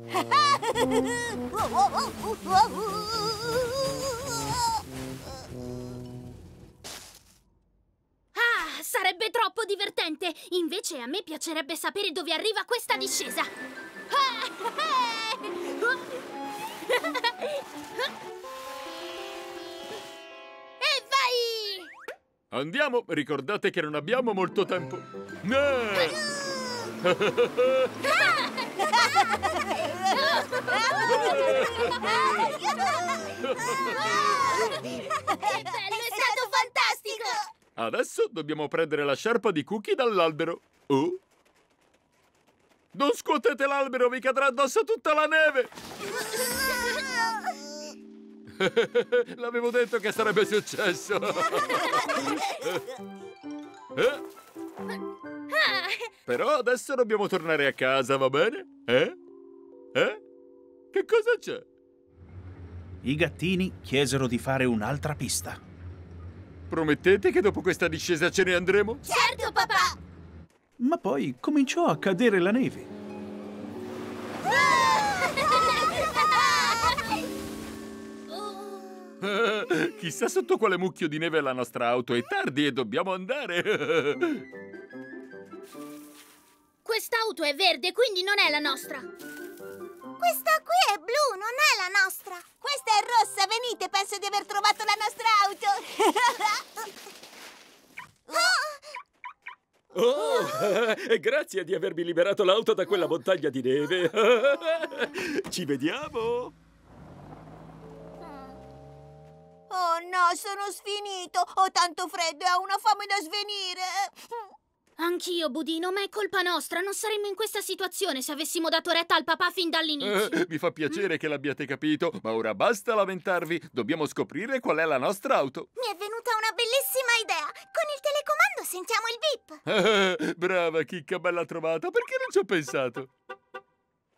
Ah, sarebbe troppo divertente. Invece a me piacerebbe sapere dove arriva questa discesa. Andiamo, ricordate che non abbiamo molto tempo. È stato fantastico! Adesso dobbiamo prendere la sciarpa di Cookie dall'albero. Oh? Non scuotete l'albero, vi cadrà addosso tutta la neve! L'avevo detto che sarebbe successo. eh? Però adesso dobbiamo tornare a casa, va bene? Eh? Eh? Che cosa c'è? I gattini chiesero di fare un'altra pista. Promettete che dopo questa discesa ce ne andremo? Certo, papà! Ma poi cominciò a cadere la neve. Chissà sotto quale mucchio di neve è la nostra auto. È tardi e dobbiamo andare. Quest'auto è verde, quindi non è la nostra. Questa qui è blu, non è la nostra. Questa è rossa, venite, penso di aver trovato la nostra auto. oh. Oh, grazie di avermi liberato l'auto da quella montagna di neve. Ci vediamo. Oh no, sono sfinito! Ho tanto freddo e ho una fame da svenire! Anch'io, Budino, ma è colpa nostra! Non saremmo in questa situazione se avessimo dato retta al papà fin dall'inizio! Eh, mi fa piacere mm. che l'abbiate capito, ma ora basta lamentarvi! Dobbiamo scoprire qual è la nostra auto! Mi è venuta una bellissima idea! Con il telecomando sentiamo il beep! Brava, chicca, bella trovata! Perché non ci ho pensato? Fantastico!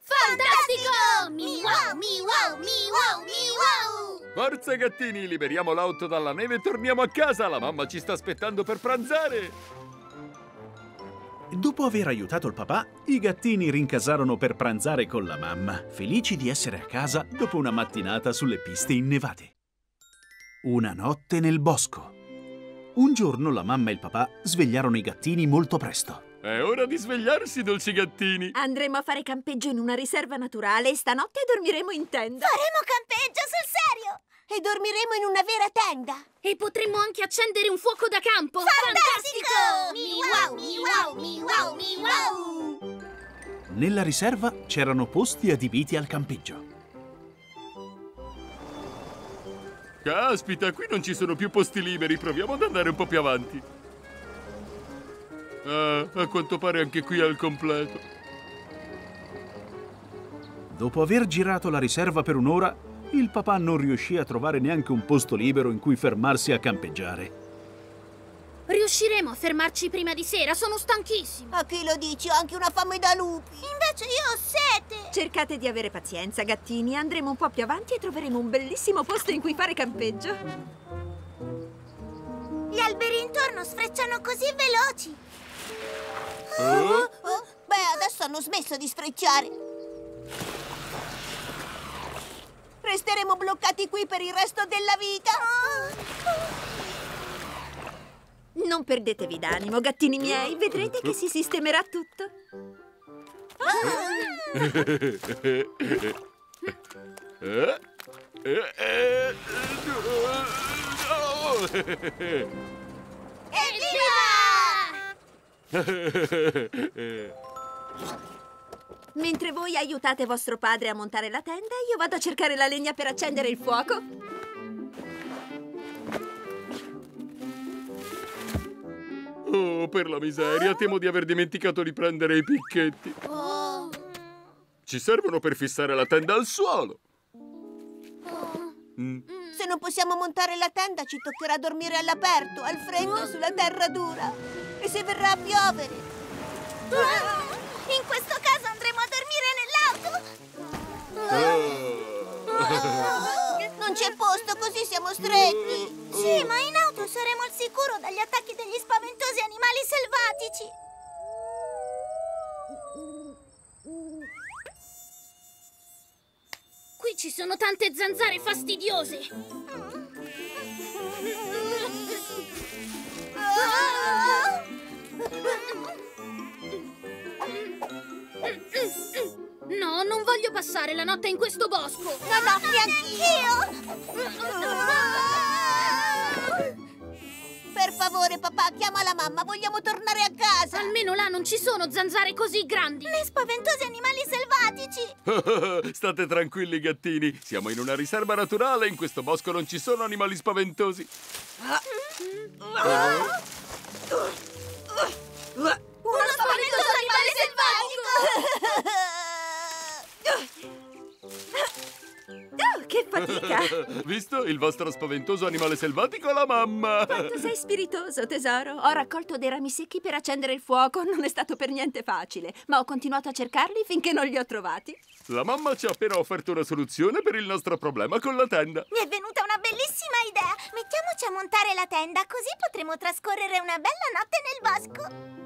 Fantastico! Mi wow, mi wow, mi wow, mi wow! Forza gattini, liberiamo l'auto dalla neve e torniamo a casa! La mamma ci sta aspettando per pranzare! Dopo aver aiutato il papà, i gattini rincasarono per pranzare con la mamma, felici di essere a casa dopo una mattinata sulle piste innevate. Una notte nel bosco. Un giorno la mamma e il papà svegliarono i gattini molto presto. È ora di svegliarsi, dolci gattini! Andremo a fare campeggio in una riserva naturale e stanotte dormiremo in tenda! Faremo campeggio, sul serio! E dormiremo in una vera tenda. E potremmo anche accendere un fuoco da campo. Fantastico! Miau, miau, miau, miau. Nella riserva c'erano posti adibiti al campeggio. Caspita, qui non ci sono più posti liberi. Proviamo ad andare un po' più avanti. Ah, a quanto pare anche qui è al completo. Dopo aver girato la riserva per un'ora, il papà non riuscì a trovare neanche un posto libero in cui fermarsi a campeggiare. Riusciremo a fermarci prima di sera? Sono stanchissima. A chi lo dici? Ho anche una fame da lupi. Invece io ho sete. Cercate di avere pazienza, gattini. Andremo un po' più avanti e troveremo un bellissimo posto in cui fare campeggio. Gli alberi intorno sfrecciano così veloci. Oh? Oh? Beh, adesso hanno smesso di sfrecciare. Resteremo bloccati qui per il resto della vita. Oh. Non perdetevi d'animo, gattini miei. Vedrete che si sistemerà tutto. Evviva! Mentre voi aiutate vostro padre a montare la tenda, io vado a cercare la legna per accendere il fuoco. Oh, per la miseria, temo di aver dimenticato di prendere i picchetti. Oh. Ci servono per fissare la tenda al suolo. Oh. Mm. Se non possiamo montare la tenda, ci toccherà dormire all'aperto, al freddo, oh. sulla terra dura. E se verrà a piovere? Ah. In questo caso andremo a dormire nell'auto. Oh. Oh. Non c'è posto, così siamo stretti. Oh. Sì, ma in auto saremo al sicuro dagli attacchi degli spaventosi animali selvatici. Qui ci sono tante zanzare fastidiose. No, non voglio passare la notte in questo bosco. No, no, neanch'io. Per favore, papà, chiama la mamma. Vogliamo tornare a casa. Almeno là non ci sono zanzare così grandi. Né spaventosi animali selvatici. State tranquilli, gattini. Siamo in una riserva naturale. In questo bosco non ci sono animali spaventosi. Uno spaventoso animale selvatico. Oh, che fatica! Visto? Il vostro spaventoso animale selvatico è la mamma! Quanto sei spiritoso, tesoro! Ho raccolto dei rami secchi per accendere il fuoco. Non è stato per niente facile, ma ho continuato a cercarli finché non li ho trovati. La mamma ci ha appena offerto una soluzione per il nostro problema con la tenda. Mi è venuta una bellissima idea! Mettiamoci a montare la tenda, così potremo trascorrere una bella notte nel bosco!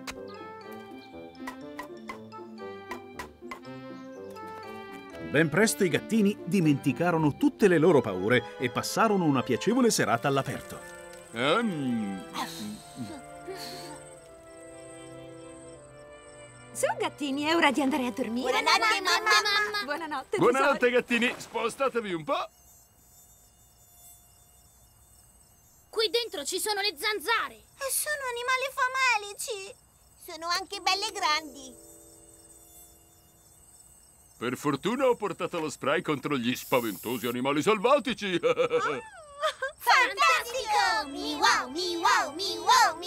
Ben presto i gattini dimenticarono tutte le loro paure e passarono una piacevole serata all'aperto. Mm. Su, gattini, è ora di andare a dormire. Buonanotte, mamma, mamma. Buonanotte, tesoro. Buonanotte, gattini. Spostatevi un po'. Qui dentro ci sono le zanzare. E sono animali famelici. Sono anche belle grandi. Per fortuna ho portato lo spray contro gli spaventosi animali selvatici! Oh, fantastico! Miau, miau, miau,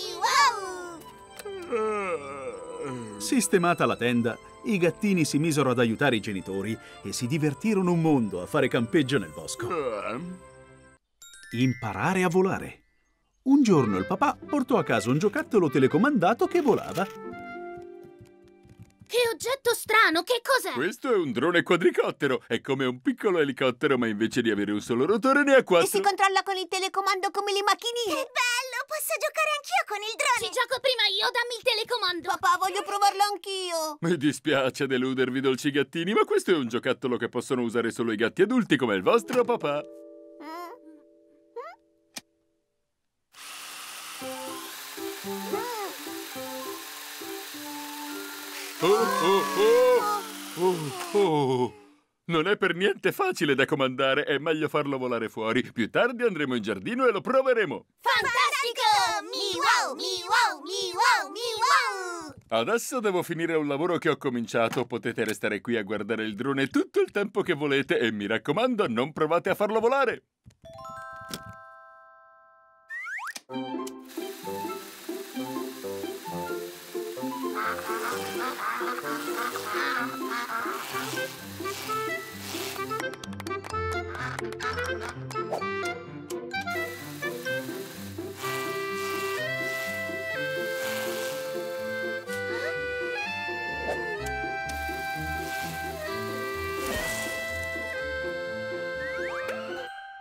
miau! Sistemata la tenda, i gattini si misero ad aiutare i genitori e si divertirono un mondo a fare campeggio nel bosco. Imparare a volare. Un giorno il papà portò a casa un giocattolo telecomandato che volava. Che oggetto strano, che cos'è? Questo è un drone quadricottero. È come un piccolo elicottero, ma invece di avere un solo rotore ne ha quattro. E si controlla con il telecomando come le macchinine. Che bello, posso giocare anch'io con il drone. Ci gioco prima io, dammi il telecomando. Papà, voglio provarlo anch'io. Mi dispiace deludervi, dolci gattini, ma questo è un giocattolo che possono usare solo i gatti adulti come il vostro papà. Oh, oh, oh. Oh, oh. Non è per niente facile da comandare, è meglio farlo volare fuori. Più tardi andremo in giardino e lo proveremo. Fantastico! Mi-wow, mi-wow, mi-wow, mi-wow! Adesso devo finire un lavoro che ho cominciato. Potete restare qui a guardare il drone tutto il tempo che volete e mi raccomando, non provate a farlo volare.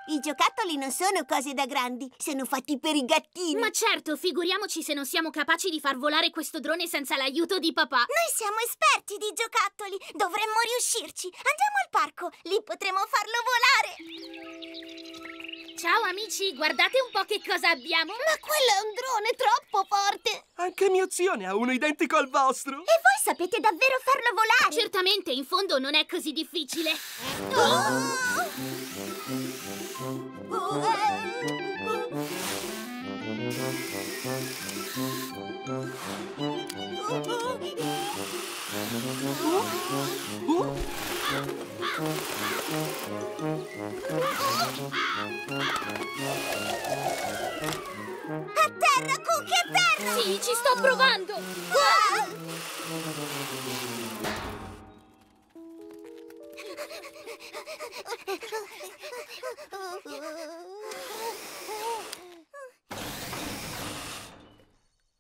I giocattoli non sono cose da grandi, sono fatti per i gattini. Ma certo, figuriamoci se non siamo capaci di far volare questo drone senza l'aiuto di papà. Noi siamo esperti di giocattoli, dovremmo riuscirci. Andiamo al parco, lì potremo farlo volare. Ciao amici, guardate un po' che cosa abbiamo. Ma quello è un drone troppo forte. Anche mio zio ne ha uno identico al vostro. E voi sapete davvero farlo volare? Certamente, in fondo non è così difficile. Oh! A terra, Cookie, a terra! Sì, ci sto provando! Ah!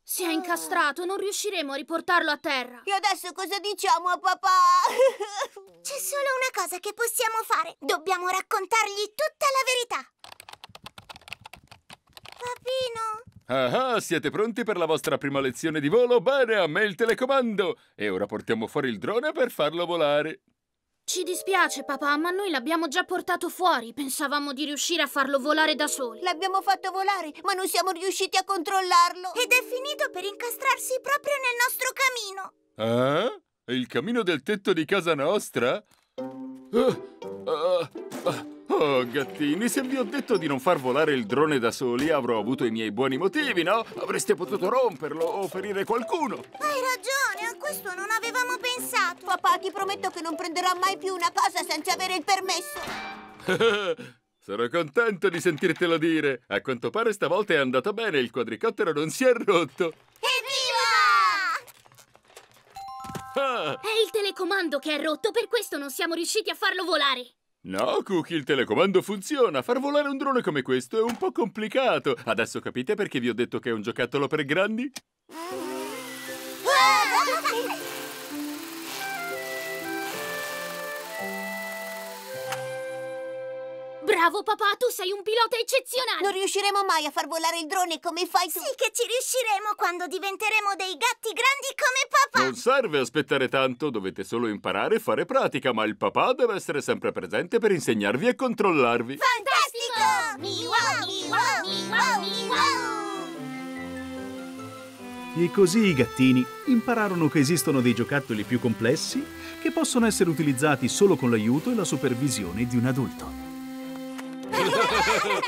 Si è incastrato, non riusciremo a riportarlo a terra. E adesso cosa diciamo a papà? C'è solo una cosa che possiamo fare. Dobbiamo raccontargli tutta la verità. Papino! Ah, ah, siete pronti per la vostra prima lezione di volo? Bene, a me il telecomando! E ora portiamo fuori il drone per farlo volare. Ci dispiace, papà, ma noi l'abbiamo già portato fuori. Pensavamo di riuscire a farlo volare da soli. L'abbiamo fatto volare, ma non siamo riusciti a controllarlo. Ed è finito per incastrarsi proprio nel nostro camino. Ah? Il camino del tetto di casa nostra? Oh, oh, oh, gattini, se vi ho detto di non far volare il drone da soli, avrò avuto i miei buoni motivi, no? Avreste potuto romperlo o ferire qualcuno. Hai ragione, a questo non avevamo pensato. Papà, ti prometto che non prenderò mai più una cosa senza avere il permesso. Sono contento di sentirtelo dire. A quanto pare stavolta è andato bene, il quadricottero non si è rotto. Ah. È il telecomando che è rotto, per questo non siamo riusciti a farlo volare. No, Cookie, il telecomando funziona. Far volare un drone come questo è un po' complicato. Adesso capite perché vi ho detto che è un giocattolo per grandi? Bravo papà, tu sei un pilota eccezionale. Non riusciremo mai a far volare il drone come fai tu. Sì che ci riusciremo quando diventeremo dei gatti grandi come papà. Non serve aspettare tanto, dovete solo imparare e fare pratica. Ma il papà deve essere sempre presente per insegnarvi e controllarvi. Fantastico! Mi-wow, mi-wow, mi-wow, mi-wow! E così i gattini impararono che esistono dei giocattoli più complessi che possono essere utilizzati solo con l'aiuto e la supervisione di un adulto. Ha ha ha ha!